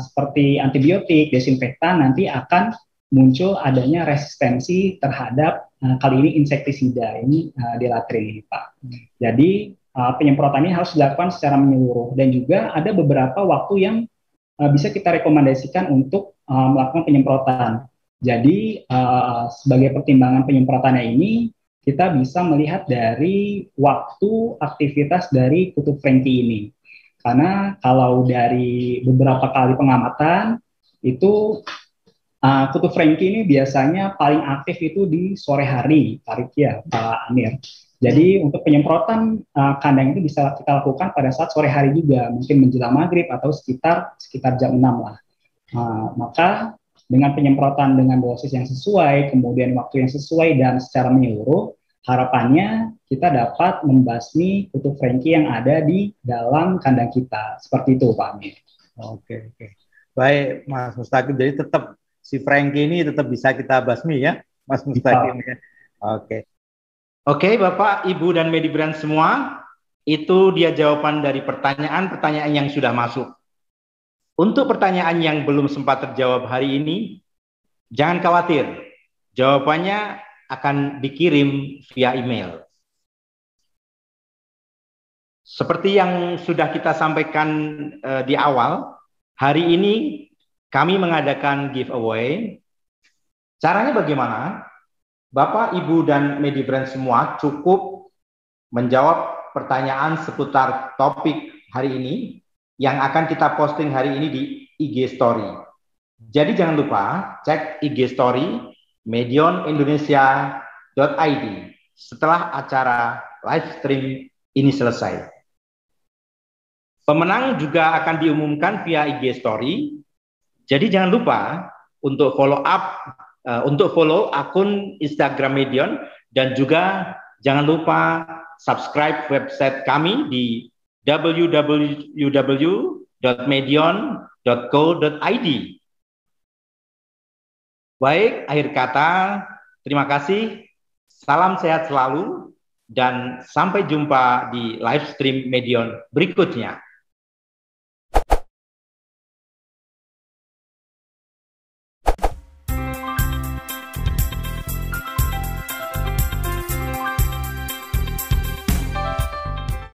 seperti antibiotik, desinfektan, nanti akan muncul adanya resistensi terhadap kali ini insektisida ini Deltrin ini Pak. Jadi penyemprotan ini harus dilakukan secara menyeluruh, dan juga ada beberapa waktu yang bisa kita rekomendasikan untuk melakukan penyemprotan. Jadi sebagai pertimbangan penyemprotannya ini, kita bisa melihat dari waktu aktivitas dari kutu Frankie ini. Karena kalau dari beberapa kali pengamatan, itu kutu Frankie ini biasanya paling aktif itu di sore hari, Pak Riki ya, Pak Amir. Jadi untuk penyemprotan kandang itu bisa kita lakukan pada saat sore hari juga, mungkin menjelang maghrib atau sekitar jam 6 lah. Maka dengan penyemprotan dengan dosis yang sesuai, kemudian waktu yang sesuai, dan secara menyeluruh, harapannya kita dapat membasmi kutu Frankie yang ada di dalam kandang kita. Seperti itu Pak Amir. Oke. Baik Mas Mustakim, jadi tetap si Franky ini tetap bisa kita basmi ya, Mas Mustakim ya. Oke. Oke, Bapak, Ibu, dan Medibrand semua, itu dia jawaban dari pertanyaan-pertanyaan yang sudah masuk. Untuk pertanyaan yang belum sempat terjawab hari ini, jangan khawatir, jawabannya akan dikirim via email. Seperti yang sudah kita sampaikan di awal, hari ini kami mengadakan giveaway. Caranya bagaimana? Bapak, Ibu, dan Medibrand semua cukup menjawab pertanyaan seputar topik hari ini yang akan kita posting hari ini di IG Story. Jadi jangan lupa cek IG Story medionindonesia.id setelah acara live stream ini selesai. Pemenang juga akan diumumkan via IG Story. Jadi jangan lupa untuk follow akun Instagram Medion, dan juga jangan lupa subscribe website kami di www.medion.co.id. Baik, akhir kata, terima kasih, salam sehat selalu, dan sampai jumpa di live stream Medion berikutnya.